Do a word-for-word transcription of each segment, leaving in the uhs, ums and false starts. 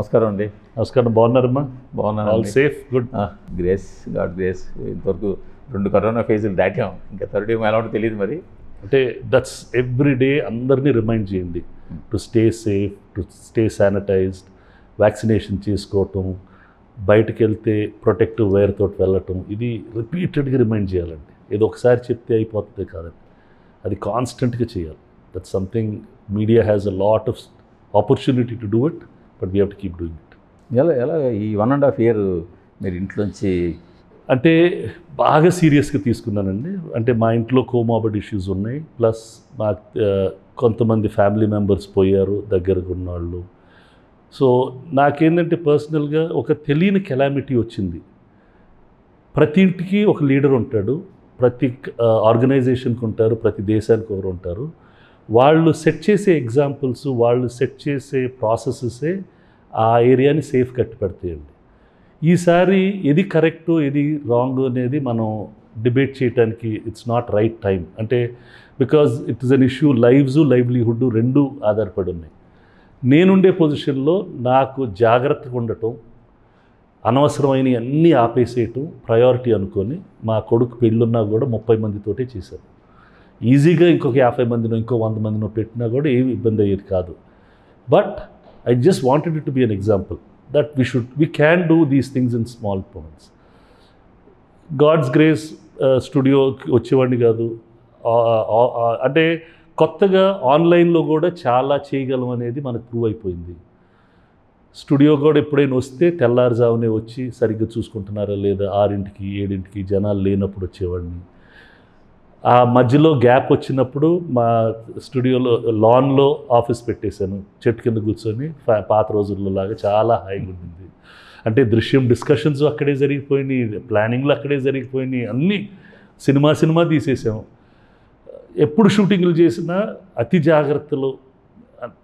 నమస్కారం అండి. నమస్కారం, బాగున్నారమ్మా? బాగున్నాను. All safe, good. Grace, God grace. ఇంతవరకు రెండు కరోనా ఫేజులు దాటాం, ఇంకా థర్డ్ ఏమో ఎలా ఉంటుందో తెలియదు మరి. అంటే దట్స్ ఎవ్రీ డే అందరినీ రిమైండ్ చేయండి to stay safe, to stay sanitized, vaccination చేసుకోవటం, బయటకు వెళ్తే ప్రొటెక్టివ్ వేర్ తోటి వెళ్ళటం, ఇది రిపీటెడ్గా రిమైండ్ చేయాలండి. ఏదో ఒకసారి చెప్తే అయిపోతుంది కాదండి, అది కాన్స్టెంట్గా చేయాలి. That something media has a lot of opportunity to do it, but we have to keep doing it. ఎలా ఎలా ఈ వన్ అండ్ హాఫ్ ఇయర్ మీరు ఇంట్లోంచి? అంటే బాగా సీరియస్గా తీసుకున్నానండి. అంటే మా ఇంట్లో కోమాబర్డ్ ఇష్యూస్ ఉన్నాయి, ప్లస్ మా కొంతమంది ఫ్యామిలీ మెంబర్స్ పోయారు దగ్గరగా ఉన్నవాళ్ళు. సో నాకేంటంటే పర్సనల్గా ఒక తెలియని కెలామిటీ వచ్చింది. ప్రతి ఇంటికి ఒక లీడర్ ఉంటాడు, ప్రతి ఆర్గనైజేషన్కి ఉంటారు, ప్రతి దేశానికి ఒకరు ఉంటారు. వాళ్ళు సెట్ చేసే ఎగ్జాంపుల్స్, వాళ్ళు సెట్ చేసే ప్రాసెసెసే ఆ ఏరియాని సేఫ్ కట్టి పెడతాయండి. ఈసారి ఏది కరెక్టు ఏది రాంగ్ అనేది మనం డిబేట్ చేయడానికి ఇట్స్ నాట్ రైట్ టైం. అంటే because it is an issue, lives livelihood రెండూ ఆధారపడి ఉన్నాయి. నేనుండే పొజిషన్లో నాకు జాగ్రత్తగా ఉండటం, అనవసరమైన అన్నీ ఆపేసేయటం ప్రయారిటీ అనుకొని మా కొడుకు పెళ్ళున్నా కూడా ముప్పై మందితోటే చేశాను. ఈజీగా ఇంకొక యాభై మందినో ఇంకో వంద మందినో పెట్టినా కూడా ఏమి ఇబ్బంది అయ్యేది కాదు. But I just wanted it to be an example that we should we can do these things in small points. God's grace, స్టూడియోకి వచ్చేవాడిని కాదు. అంటే కొత్తగా ఆన్లైన్లో కూడా చాలా చేయగలం అనేది మనకు ప్రూవ్ అయిపోయింది. స్టూడియో కూడా ఎప్పుడైనా వస్తే తెల్లారుజామునే వచ్చి సరిగ్గా చూసుకుంటున్నారా లేదా, ఆరింటికి ఏడింటికి జనాలు లేనప్పుడు వచ్చేవాడిని. ఆ మధ్యలో గ్యాప్ వచ్చినప్పుడు మా స్టూడియోలో లాన్లో ఆఫీస్ పెట్టేశాను, చెట్టు కింద కూర్చొని. పాత రోజుల్లో లాగా చాలా హాయిగా ఉండింది. అంటే దృశ్యం డిస్కషన్స్ అక్కడే జరిగిపోయినాయి, ప్లానింగ్లు అక్కడే జరిగిపోయినాయి, అన్నీ సినిమా సినిమా తీసేసాము. ఎప్పుడు షూటింగ్లు చేసినా అతి జాగ్రత్తలు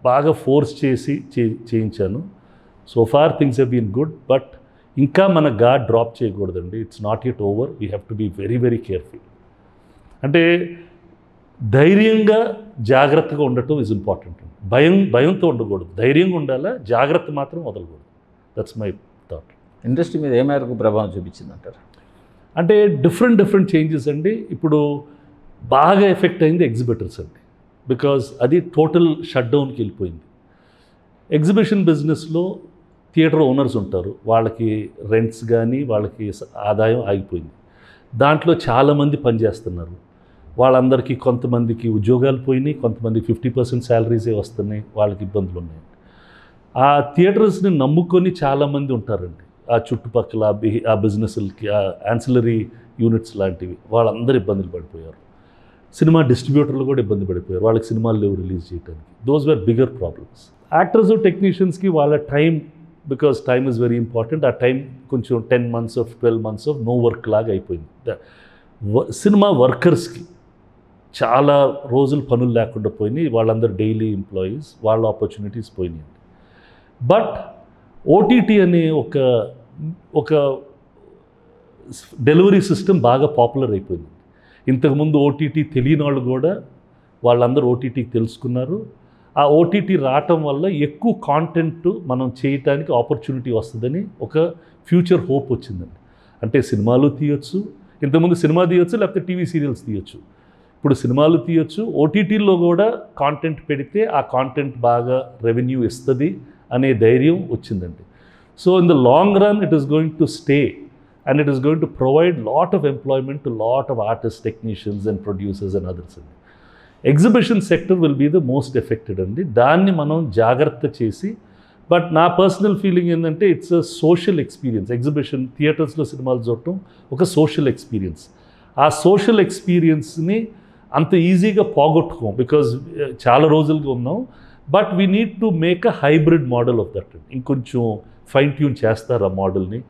బాగా ఫోర్స్ చేసి చేయించాను. So far things have been good, but ఇంకా మన గాడ్ డ్రాప్ చేయకూడదండి. It's not yet over, we have to be very very careful. అంటే ధైర్యంగా జాగ్రత్తగా ఉండటం ఈజ్ ఇంపార్టెంట్. భయం భయంతో ఉండకూడదు, ధైర్యంగా ఉండాలా, జాగ్రత్త మాత్రం వదలకూడదు. That's my thought. ఇండస్ట్రీ మీద ఏ మేరకు ప్రభావం చూపించిందంటారు? అంటే డిఫరెంట్ డిఫరెంట్ చేంజెస్ అండి. ఇప్పుడు బాగా ఎఫెక్ట్ అయింది ఎగ్జిబిటర్స్ అండి, బికాజ్ అది టోటల్ షట్డౌన్కి వెళ్ళిపోయింది. ఎగ్జిబిషన్ బిజినెస్లో థియేటర్ ఓనర్స్ ఉంటారు, వాళ్ళకి రెంట్స్ కానీ వాళ్ళకి ఆదాయం ఆగిపోయింది. దాంట్లో చాలామంది పనిచేస్తున్నారు, వాళ్ళందరికీ కొంతమందికి ఉద్యోగాలు పోయినాయి, కొంతమంది ఫిఫ్టీ పర్సెంట్ శాలరీసే వస్తున్నాయి, వాళ్ళకి ఇబ్బందులు ఉన్నాయి. ఆ థియేటర్స్ని నమ్ముకొని చాలామంది ఉంటారండి, ఆ చుట్టుపక్కల ఆ బిజినెస్లకి ఆన్సిలరీ యూనిట్స్ లాంటివి, వాళ్ళందరూ ఇబ్బందులు పడిపోయారు. సినిమా డిస్ట్రిబ్యూటర్లు కూడా ఇబ్బంది పడిపోయారు, వాళ్ళకి సినిమాలు లేవు రిలీజ్ చేయడానికి. Those were bigger problems. Actors టెక్నీషియన్స్కి వాళ్ళ time, because time is very important, ఆ టైం కొంచెం ten months of twelve months of no work లాగా అయిపోయింది. సినిమా వర్కర్స్కి చాలా రోజులు పనులు లేకుండా పోయినాయి, వాళ్ళందరూ డైలీ ఎంప్లాయీస్, వాళ్ళ ఆపర్చునిటీస్ పోయినాయి. బట్ ఓటీటీ అనే ఒక ఒక డెలివరీ సిస్టమ్ బాగా పాపులర్ అయిపోయింది. ఇంతకుముందు ఓటీటీ తెలియని వాళ్ళు కూడా వాళ్ళందరూ ఓటీటీకి తెలుసుకున్నారు. ఆ ఓటీటీ రావటం వల్ల ఎక్కువ కాంటెంట్ మనం చేయటానికి ఆపర్చునిటీ వస్తుందని ఒక ఫ్యూచర్ హోప్ వచ్చిందండి. అంటే సినిమాలు తీయొచ్చు, ఇంతకుముందు సినిమా తీయొచ్చు, లేకపోతే టీవీ సీరియల్స్ తీయొచ్చు, ఇప్పుడు సినిమాలు తీయొచ్చు. ఓటీటీలో కూడా కాంటెంట్ పెడితే ఆ కాంటెంట్ బాగా రెవెన్యూ ఇస్తుంది అనే ధైర్యం వచ్చిందండి. So in the long run it is going to stay and it is going to provide lot of employment to lot of artists, technicians and producers and others. Exhibition sector will be the most affected andi. Danni manam jagratta chesi, but na personal feeling endante it's a social experience. Exhibition theaters lo cinemalu chuttam oka social experience. Aa social experience ni anta easy ga pogottukom because chaala rojuluga unnam, but we need to make a hybrid model of that. Inkoncham fine tune chestaru aa model ni.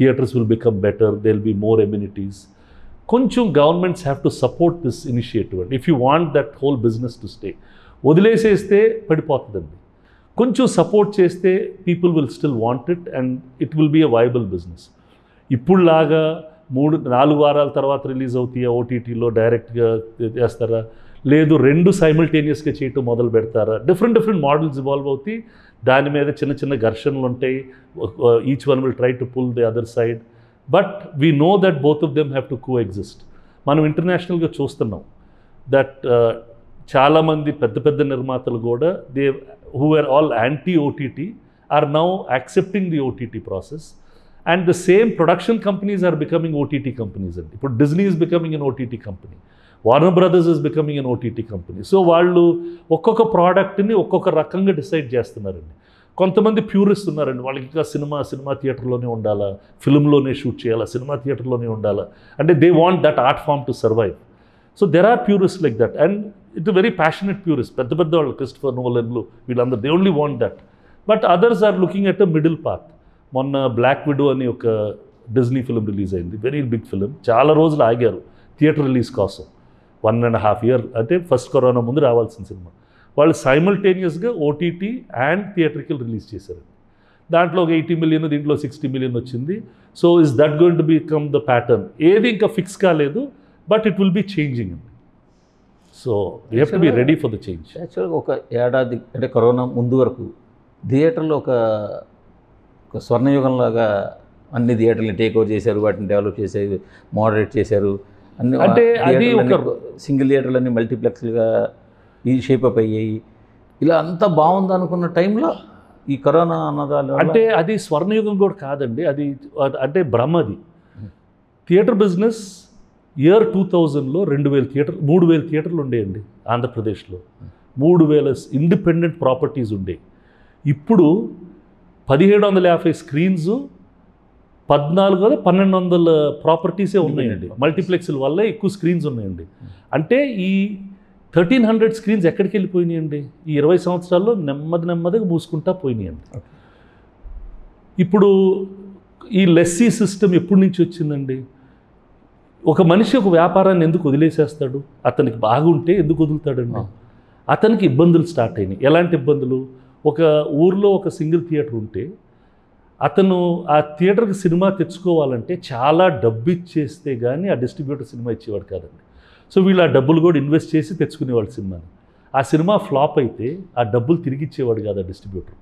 Theatres will become better, there will be more amenities. Konchu governments have to support this initiative and if you want that whole business to stay, odileseste padipothundi. Konchu support cheste people will still want it and it will be a viable business. Ippullaga మూడు నాలుగు వారాల తర్వాత release అవుతాయా ఓటీటీలో డైరెక్ట్గా చేస్తారా లేదు రెండు సైమల్టేనియస్గా చేయటం మొదలు పెడతారా, డిఫరెంట్ డిఫరెంట్ మోడల్స్ ఇవాల్వ్ అవుతాయి. దాని మీద చిన్న చిన్న ఘర్షణలు ఉంటాయి. Each one will try to pull the other side, but we know that both of them have to coexist. మనం ఇంటర్నేషనల్గా చూస్తున్నాం దట్ చాలామంది పెద్ద పెద్ద నిర్మాతలు కూడా they who are all anti OTT are now accepting the OTT process. And the same production companies are becoming O T T companies. But Disney is becoming an O T T company. Warner Brothers is becoming an O T T company. So వాళ్ళు ఒక్కొక్క ప్రోడక్ట్ని ఒక్కొక్క రకంగా decide చేస్తున్నారండి. కొంతమంది purist ఉన్నారండి, వాళ్ళకి ఇంకా సినిమా సినిమా థియేటర్లోనే ఉండాలా, ఫిల్మ్లోనే షూట్ చేయాలా, సినిమా థియేటర్లోనే ఉండాలా అంటే they want that art form to survive. So there are purist like that and it very passionate purist, పెద్ద పెద్ద వాళ్ళు క్రిస్టఫర్ నోలన్లు వీళ్ళందరూ they only want that. But others are looking at a middle path. మొన్న Black Widow అని ఒక Disney film release అయింది, very big film. చాలా రోజులు ఆగారు థియేటర్ రిలీజ్ కోసం, వన్ అండ్ హాఫ్ ఇయర్ అంటే ఫస్ట్ కరోనా ముందు రావాల్సిన సినిమా వాళ్ళు సైమల్టేనియస్గా ఓటీటీ అండ్ థియేటర్కి రిలీజ్ చేశారు. దాంట్లో ఒక ఎయిటీ మిలియన్ దీంట్లో సిక్స్టీ మిలియన్ వచ్చింది. So is that going to become the pattern? ఏది ఇంకా ఫిక్స్ కాలేదు, but it will be changing అండి. So you have to be ready for the change. యాక్చువల్గా ఒక ఏడాది అంటే కరోనా ముందు వరకు థియేటర్లో ఒక ఒక స్వర్ణయుగంలాగా అన్ని థియేటర్లు టేక్ ఓవర్ చేశారు, వాటిని డెవలప్ చేశారు, మోడరేట్ చేశారు. అన్ని అంటే అది ఒక సింగిల్ థియేటర్లు అన్ని మల్టీప్లెక్స్లుగా ఈ షేపప్ అయ్యాయి. ఇలా అంత బాగుంది అనుకున్న టైంలో ఈ కరోనా అన్నదాలు అంటే అది స్వర్ణయుగం కూడా కాదండి, అది అంటే బ్రహ్మది. థియేటర్ బిజినెస్ ఇయర్ టూ థౌజండ్లో రెండు వేల థియేటర్ మూడు వేల థియేటర్లు ఉండేయండి ఆంధ్రప్రదేశ్లో. మూడు వేల ఇండిపెండెంట్ ప్రాపర్టీస్ ఉండేవి. ఇప్పుడు పదిహేడు వందల యాభై స్క్రీన్స్, పద్నాలుగు వందల పన్నెండు వందల ప్రాపర్టీసే ఉన్నాయండి. మల్టీప్లెక్స్ల వల్ల ఎక్కువ స్క్రీన్స్ ఉన్నాయండి. అంటే ఈ థర్టీన్ హండ్రెడ్ స్క్రీన్స్ ఎక్కడికి వెళ్ళిపోయినాయండి? ఈ ఇరవై సంవత్సరాల్లో నెమ్మది నెమ్మదిగా మూసుకుంటా పోయినాయండి. ఇప్పుడు ఈ లెస్సీ సిస్టమ్ ఎప్పటి నుంచి వచ్చిందండి? ఒక మనిషి ఒక వ్యాపారాన్ని ఎందుకు వదిలేసేస్తాడు? అతనికి బాగుంటే ఎందుకు వదులుతాడండి? అతనికి ఇబ్బందులు స్టార్ట్ అయినాయి. ఎలాంటి ఇబ్బందులు? ఒక ఊర్లో ఒక సింగిల్ థియేటర్ ఉంటే అతను ఆ థియేటర్కి సినిమా తెచ్చుకోవాలంటే చాలా డబ్బు ఇచ్చేస్తే కానీ ఆ డిస్ట్రిబ్యూటర్ సినిమా ఇచ్చేవాడు కాదండి. సో వీళ్ళు ఆ డబ్బులు కూడా ఇన్వెస్ట్ చేసి తెచ్చుకునేవాళ్ళు సినిమాని. ఆ సినిమా ఫ్లాప్ అయితే ఆ డబ్బులు తిరిగి ఇచ్చేవాడు కాదు ఆ డిస్ట్రిబ్యూటర్.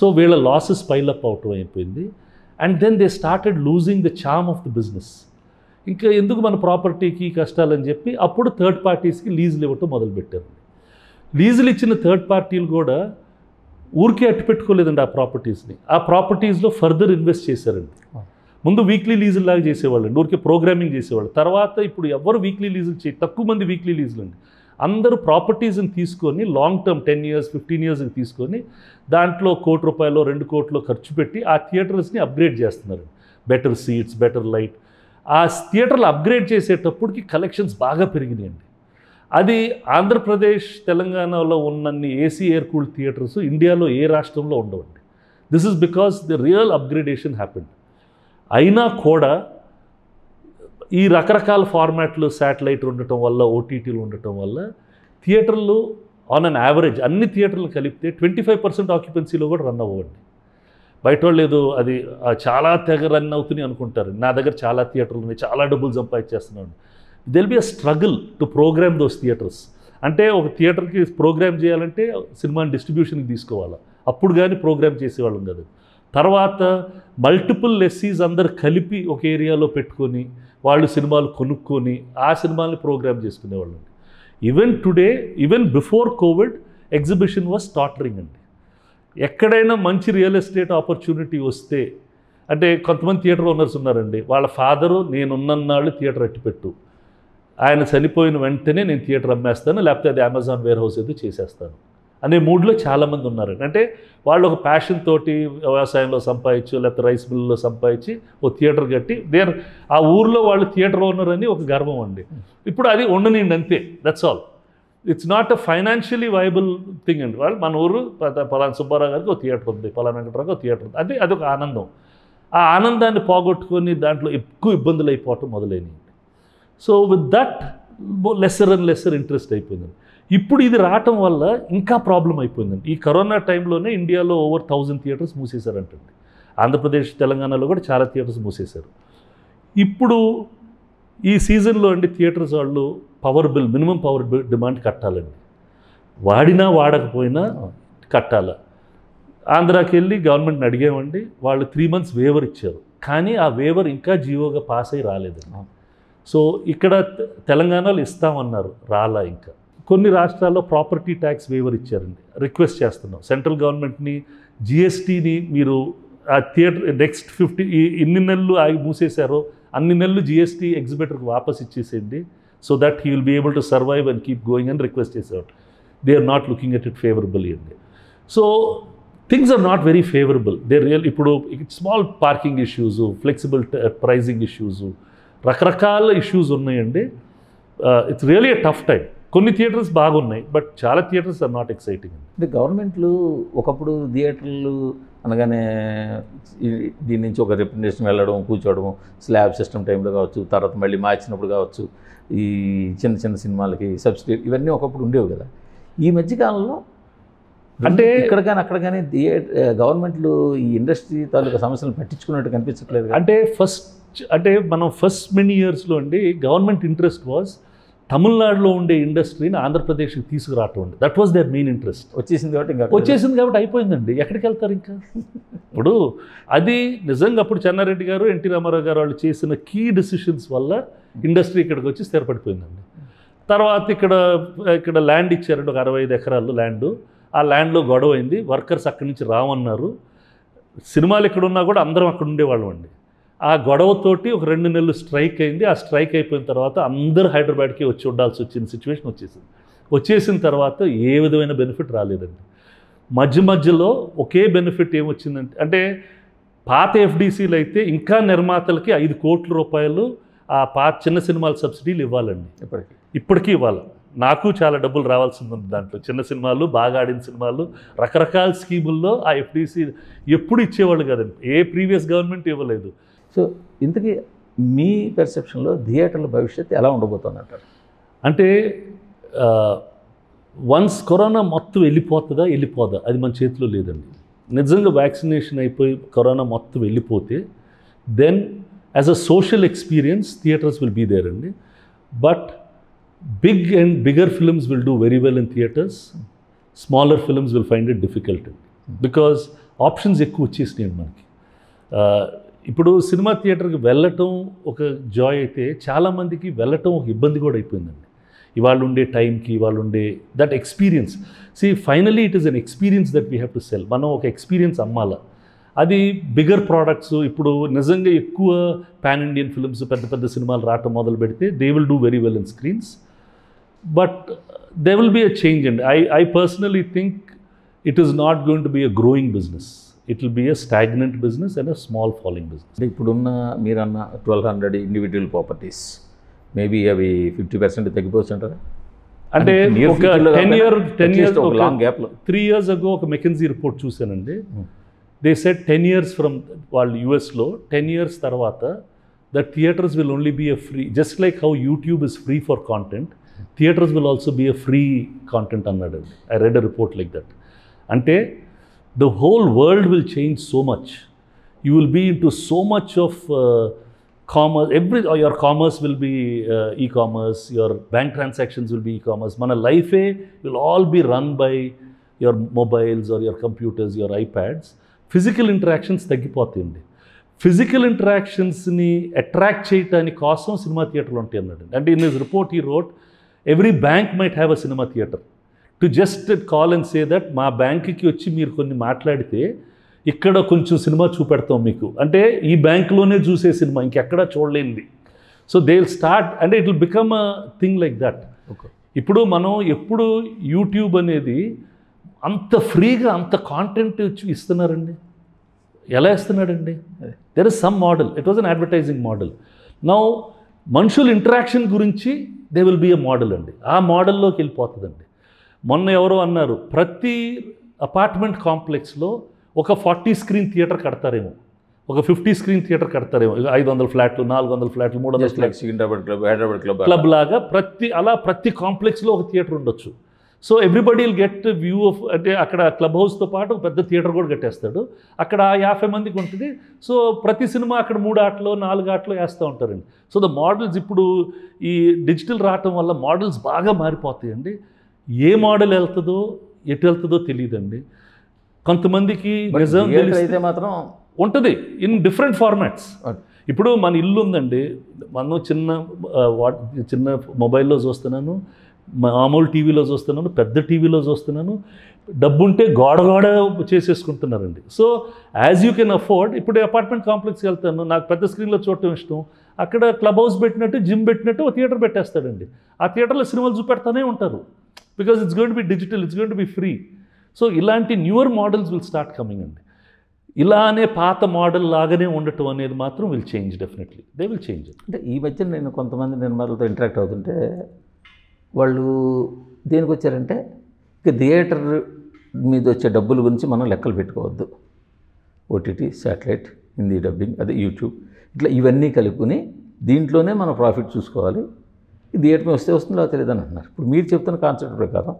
సో వీళ్ళ లాసెస్ పైలప్ అవటం అయిపోయింది. And then they started losing the charm of the business. ఇంకా ఎందుకు మన ప్రాపర్టీకి కష్టాలని చెప్పి అప్పుడు థర్డ్ పార్టీస్కి లీజులు ఇవ్వటం మొదలుపెట్టారు. లీజులు ఇచ్చిన థర్డ్ పార్టీలు కూడా ఊరికే అట్టు పెట్టుకోలేదండి ఆ ప్రాపర్టీస్ని. ఆ ప్రాపర్టీస్లో ఫర్దర్ ఇన్వెస్ట్ చేశారండి. ముందు వీక్లీ లీజులు లాగా చేసేవాళ్ళు అండి, ఊరికే ప్రోగ్రామింగ్ చేసేవాళ్ళు. తర్వాత ఇప్పుడు ఎవరు వీక్లీ లీజులు చేయ తక్కువ మంది వీక్లీ లీజులు అండి. అందరూ ప్రాపర్టీస్ని తీసుకొని long term ten years fifteen ఇయర్స్కి తీసుకొని దాంట్లో కోటి రూపాయలు రెండు కోట్లు ఖర్చు పెట్టి ఆ థియేటర్స్ని అప్గ్రేడ్ చేస్తున్నారు. Better seats, better light. ఆ థియేటర్లు అప్గ్రేడ్ చేసేటప్పటికి కలెక్షన్స్ బాగా పెరిగినాయండి. అది ఆంధ్రప్రదేశ్ తెలంగాణలో ఉన్నన్ని ఏసీ ఎయిర్ కూల్ థియేటర్స్ ఇండియాలో ఏ రాష్ట్రంలో ఉండవండి. This is because the real upgradation happened. అయినా కూడా ఈ రకరకాల ఫార్మాట్లు శాటిలైట్ ఉండటం వల్ల, ఓటీటీలు ఉండటం వల్ల థియేటర్లు ఆన్ అన్ యావరేజ్ అన్ని థియేటర్లు కలిపితే ట్వంటీ ఫైవ్ పర్సెంట్ ఆక్యుపెన్సీలో కూడా రన్ అవ్వండి. బయట వాళ్ళు ఏదో అది చాలా తెగ రన్ అవుతుంది అనుకుంటారు, నా దగ్గర చాలా థియేటర్లు ఉన్నాయి, చాలా డబ్బులు సంపాదించేస్తున్నాను. There will be a struggle to program those theatres. అంటే ఒక థియేటర్కి ప్రోగ్రామ్ చేయాలంటే సినిమాని డిస్ట్రిబ్యూషన్కి తీసుకోవాలి, అప్పుడు కానీ ప్రోగ్రామ్ చేసేవాళ్ళం కాదు. తర్వాత మల్టిపుల్ లెస్సీస్ అందరు కలిపి ఒక ఏరియాలో పెట్టుకొని వాళ్ళు సినిమాలు కొనుక్కొని ఆ సినిమాని ప్రోగ్రామ్ చేసుకునేవాళ్ళు. Even today, even before Covid, exhibition was tottering అండి. ఎక్కడైనా మంచి రియల్ ఎస్టేట్ ఆపర్చునిటీ వస్తే అంటే కొంతమంది థియేటర్ ఓనర్స్ ఉన్నారండి, వాళ్ళ ఫాదరు నేనున్నన్నాళ్ళు థియేటర్ అట్టిపెట్టు, ఆయన చనిపోయిన వెంటనే నేను థియేటర్ అమ్మేస్తాను, లేకపోతే అది అమెజాన్ వేర్ హౌస్ ఏదో చేసేస్తాను అనే మూడ్లో చాలామంది ఉన్నారు. అంటే వాళ్ళు ఒక ప్యాషన్ తోటి వ్యవసాయంలో సంపాదించు, లేకపోతే రైస్ మిల్లులో సంపాదించి ఓ థియేటర్ కట్టి దేర్ ఆ ఊర్లో వాళ్ళు థియేటర్ ఓనర్ అని ఒక గర్వం అండి. ఇప్పుడు అది ఉండనండి, అంతే. That's all. It's not a financially viable thing అండి. వాళ్ళు మన ఊరు పలానా సుబ్బారావు గారికి ఒక థియేటర్ ఉంది, పలానా వెంకటరావుకి ఒక థియేటర్ ఉంది అంటే అదొక ఆనందం. ఆ ఆనందాన్ని పోగొట్టుకొని దాంట్లో ఎక్కువ ఇబ్బందులు అయిపోవటం మొదలైనవి. So with that lesser and lesser interest అయిపోయిందండి. ఇప్పుడు ఇది రావటం వల్ల ఇంకా ప్రాబ్లం అయిపోయిందండి. ఈ కరోనా టైంలోనే ఇండియాలో ఓవర్ థౌజండ్ థియేటర్స్ మూసేశారంటండి. ఆంధ్రప్రదేశ్ తెలంగాణలో కూడా చాలా థియేటర్స్ మూసేశారు. ఇప్పుడు ఈ సీజన్లో అండి థియేటర్స్ వాళ్ళు power bill, minimum power bill demand కట్టాలండి. వాడినా వాడకపోయినా కట్టాల. ఆంధ్రాకి వెళ్ళి గవర్నమెంట్ని అడిగామండి, వాళ్ళు త్రీ మంత్స్ వేవర్ ఇచ్చారు, కానీ ఆ వేవర్ ఇంకా జీవోగా పాస్ అయ్యి రాలేదండి. సో ఇక్కడ తెలంగాణలో ఇస్తామన్నారు, రాలా. ఇంకా కొన్ని రాష్ట్రాల్లో ప్రాపర్టీ ట్యాక్స్ వేవర్ ఇచ్చారండి. రిక్వెస్ట్ చేస్తున్నాం సెంట్రల్ గవర్నమెంట్ని, జిఎస్టీని మీరు ఆ థియేటర్ నెక్స్ట్ ఫిఫ్టీ ఎన్ని నెలలు ఆగి మూసేశారో అన్ని నెలలు జిఎస్టీ ఎగ్జిబిటర్కి వాపస్ ఇచ్చేసేయండి, so that he will be able to survive and keep going అని రిక్వెస్ట్ చేసేవాడు. They are not looking at it favourably అండి. So things are not very favourable. They real ఇప్పుడు small parking issues, flexible pricing issues, రకరకాల issues ఉన్నాయండి. It's really a tough time. కొన్ని theatres బాగున్నాయి, but చాలా theatres are not exciting. అంటే గవర్నమెంట్లు ఒకప్పుడు థియేటర్లు అనగానే దీని నుంచి ఒక రిప్రజెంటేషన్ వెళ్ళడం, కూర్చోవడం, స్లాబ్ సిస్టమ్ టైంలో కావచ్చు, తర్వాత మళ్ళీ మార్చినప్పుడు కావచ్చు, ఈ చిన్న చిన్న సినిమాలకి సబ్సిడీ ఇవన్నీ ఒకప్పుడు ఉండేవి కదా. ఈ మధ్యకాలంలో అంటే ఇక్కడ కానీ అక్కడ కానీ గవర్నమెంట్లు ఈ ఇండస్ట్రీ తాలూకా సమస్యలను పట్టించుకున్నట్టు కనిపించట్లేదు. అంటే ఫస్ట్ అంటే మనం ఫస్ట్ మెనీ ఇయర్స్లో అండి గవర్నమెంట్ ఇంట్రెస్ట్ వాజ్ తమిళనాడులో ఉండే ఇండస్ట్రీని ఆంధ్రప్రదేశ్కి తీసుకురావటం అండి. That was their main interest. వచ్చేసింది కాబట్టి ఇంకా వచ్చేసింది కాబట్టి అయిపోయిందండి, ఎక్కడికి వెళ్తారు ఇంకా. ఇప్పుడు అది నిజంగా అప్పుడు చెన్నారెడ్డి గారు, ఎన్టీ రామారావు గారు వాళ్ళు చేసిన కీ డిసిషన్స్ వల్ల ఇండస్ట్రీ ఇక్కడికి వచ్చి స్థిరపడిపోయిందండి. తర్వాత ఇక్కడ ఇక్కడ ల్యాండ్ ఇచ్చారండి, ఒక అరవై ఐదు ఎకరాలు ల్యాండ్. ఆ ల్యాండ్లో గొడవ అయింది, వర్కర్స్ అక్కడి నుంచి రావన్నారు. సినిమాలు ఇక్కడ ఉన్నా కూడా అందరం అక్కడ ఉండేవాళ్ళం అండి. ఆ గొడవతోటి ఒక రెండు నెలలు స్ట్రైక్ అయింది. ఆ స్ట్రైక్ అయిపోయిన తర్వాత అందరూ హైదరాబాద్కి వచ్చి ఉండాల్సి వచ్చిన సిచ్యువేషన్ వచ్చేసింది. వచ్చేసిన తర్వాత ఏ విధమైన బెనిఫిట్ రాలేదండి. మధ్య మధ్యలో ఒకే బెనిఫిట్ ఏమొచ్చిందంటే, అంటే పాత ఎఫ్డీసీలు అయితే ఇంకా నిర్మాతలకి ఐదు కోట్ల రూపాయలు ఆ పాత చిన్న సినిమాల సబ్సిడీలు ఇవ్వాలండి. ఇప్పటికీ ఇప్పటికీ ఇవ్వాలి. నాకు చాలా డబ్బులు రావాల్సింది ఉంది దాంట్లో. చిన్న సినిమాలు, బాగా ఆడిన సినిమాలు, రకరకాల స్కీముల్లో ఆ ఎఫ్డీసీ ఎప్పుడు ఇచ్చేవాళ్ళు కదండి, ఏ ప్రీవియస్ గవర్నమెంట్ ఇవ్వలేదు. సో ఇంతకీ మీ పెర్సెప్షన్లో థియేటర్ల భవిష్యత్తు ఎలా ఉండబోతుందంటారు? అంటే వన్స్ కరోనా మొత్తం వెళ్ళిపోతుందా వెళ్ళిపోదా అది మన చేతిలో లేదండి. నిజంగా వ్యాక్సినేషన్ అయిపోయి కరోనా మొత్తం వెళ్ళిపోతే then as a social experience theatres will be there అండి. But big and bigger films will do very well in theatres. Smaller films will find it difficult అండి, బికాజ్ ఆప్షన్స్ ఎక్కువ వచ్చేసినాయండి మనకి. ఇప్పుడు సినిమా థియేటర్కి వెళ్ళటం ఒక జాయ్ అయితే చాలామందికి వెళ్ళటం ఒక ఇబ్బంది కూడా అయిపోయిందండి. ఇవాళ ఉండే టైంకి, ఇవాళ ఉండే that experience. See finally it is an experience that we have to sell. మనం ఒక ఎక్స్పీరియన్స్ అమ్మాల. అది బిగర్ ప్రోడక్ట్స్ ఇప్పుడు నిజంగా ఎక్కువ పాన్ ఇండియన్ ఫిల్మ్స్, పెద్ద పెద్ద సినిమాలు రావటం మొదలు పెడితే they will do very well in screens. But they will be a change and I I personally think it is not going to be a growing business. It will be a stagnant business and a small following business. ఇప్పుడున్న మీరన్న twelve hundred individual properties maybe అవి fifty percent తగ్గిపోవచ్చు అంటారా? అంటే ten year ten years long గ్యాప్లో three years ago ఒక McKinsey report చూశానండి. They said ten years from వాళ్ళు యూఎస్లో టెన్ ఇయర్స్ తర్వాత the theatres will only be a free, just like how YouTube is free for content, theatres will also be a free content అన్నాడండి. I read a report like that. అంటే the whole world will change so much. You will be into so much of uh, commerce. Every or your commerce will be uh, e-commerce, your bank transactions will be e-commerce. Mana life will all be run by your mobiles or your computers, your iPads. Physical interactions taggipothindi. Physical interactions ni attract cheyatani kosam cinema theater lo untey annadu. And in his report he wrote every bank might have a cinema theater. To just call and say that మా బ్యాంకుకి వచ్చి మీరు కొన్ని మాట్లాడితే ఇక్కడ కొంచెం cinema చూపెడతాం మీకు, అంటే ఈ బ్యాంకులోనే చూసే సినిమా ఇంకెక్కడా చూడలేనిది. సో దే విల్ స్టార్ట్ అంటే it will become a thing like that. ఇప్పుడు మనం ఎప్పుడు యూట్యూబ్ అనేది అంత ఫ్రీగా అంత కాంటెంట్ ఇస్తున్నారండి, ఎలా ఇస్తున్నాడండి? There is some model, it was an advertising model. Now మనుషుల ఇంటరాక్షన్ గురించి they will be a model అండి. ఆ మోడల్లోకి వెళ్ళిపోతుందండి. మొన్న ఎవరో అన్నారు ప్రతి అపార్ట్మెంట్ కాంప్లెక్స్లో ఒక ఫార్టీ స్క్రీన్ థియేటర్ కడతారేమో, ఒక ఫిఫ్టీ స్క్రీన్ థియేటర్ కడతారేమో. ఐదు వందల ఫ్లాట్లు, నాలుగు వందల ఫ్లాట్లు, మూడు వందల flats, Hyderabad club Hyderabad club club లాగా ప్రతి అలా ప్రతి కాంప్లెక్స్లో ఒక థియేటర్ ఉండొచ్చు. So everybody will get view of, అంటే అక్కడ క్లబ్ హౌస్తో పాటు ఒక పెద్ద థియేటర్ కూడా కట్టేస్తాడు. అక్కడ యాభై మందికి ఉంటుంది. సో ప్రతి సినిమా అక్కడ మూడు ఆటలో నాలుగు ఆటలో వేస్తూ ఉంటారండి. సో ద మోడల్స్ ఇప్పుడు ఈ డిజిటల్ రావటం వల్ల మోడల్స్ బాగా మారిపోతాయండి. ఏ మోడల్ వెళ్తుందో ఎటు వెళ్తుందో తెలియదండి. కొంతమందికి నిజం తెలిస్తే మాత్రం ఉంటుంది ఇన్ డిఫరెంట్ ఫార్మాట్స్. ఇప్పుడు మన ఇల్లు ఉందండి, మనం చిన్న చిన్న మొబైల్లో చూస్తున్నాను, మామూలు టీవీలో చూస్తున్నాను, పెద్ద టీవీలో చూస్తున్నాను, డబ్బుంటే గోడ గోడ చేసేసుకుంటున్నారండి. So as you can afford, ఇప్పుడు అపార్ట్మెంట్ కాంప్లెక్స్కి వెళ్తాను, నాకు పెద్ద స్క్రీన్లో చూడటం ఇష్టం, అక్కడ క్లబ్ హౌస్ పెట్టినట్టు జిమ్ పెట్టినట్టు ఒక థియేటర్ పెట్టేస్తాడండి. ఆ థియేటర్లో సినిమాలు చూపెడతానే ఉంటారు, because it's going to be digital, it's going to be free. So ఇలాంటి newer models will start coming అండి. ఇలానే పాత మోడల్ లాగానే ఉండటం అనేది మాత్రం will change, definitely they will change. అంటే ఈ మధ్య నేను కొంతమంది నిర్మాతలతో ఇంటరాక్ట్ అవుతుంటే వాళ్ళు దేనికి వచ్చారంటే, ఇక థియేటర్ మీద వచ్చే డబ్బుల గురించి మనం లెక్కలు పెట్టుకోవద్దు, ఓటీటీ, శాటిలైట్, హిందీ డబ్బింగ్, అదే యూట్యూబ్, ఇట్లా ఇవన్నీ కలుపుకుని దీంట్లోనే మనం ప్రాఫిట్ చూసుకోవాలి, థియేటర్ మీద వస్తే వస్తుందో తెలియదు అని అంటున్నారు. ఇప్పుడు మీరు చెప్తున్న కాన్సెప్ట్ ప్రకారం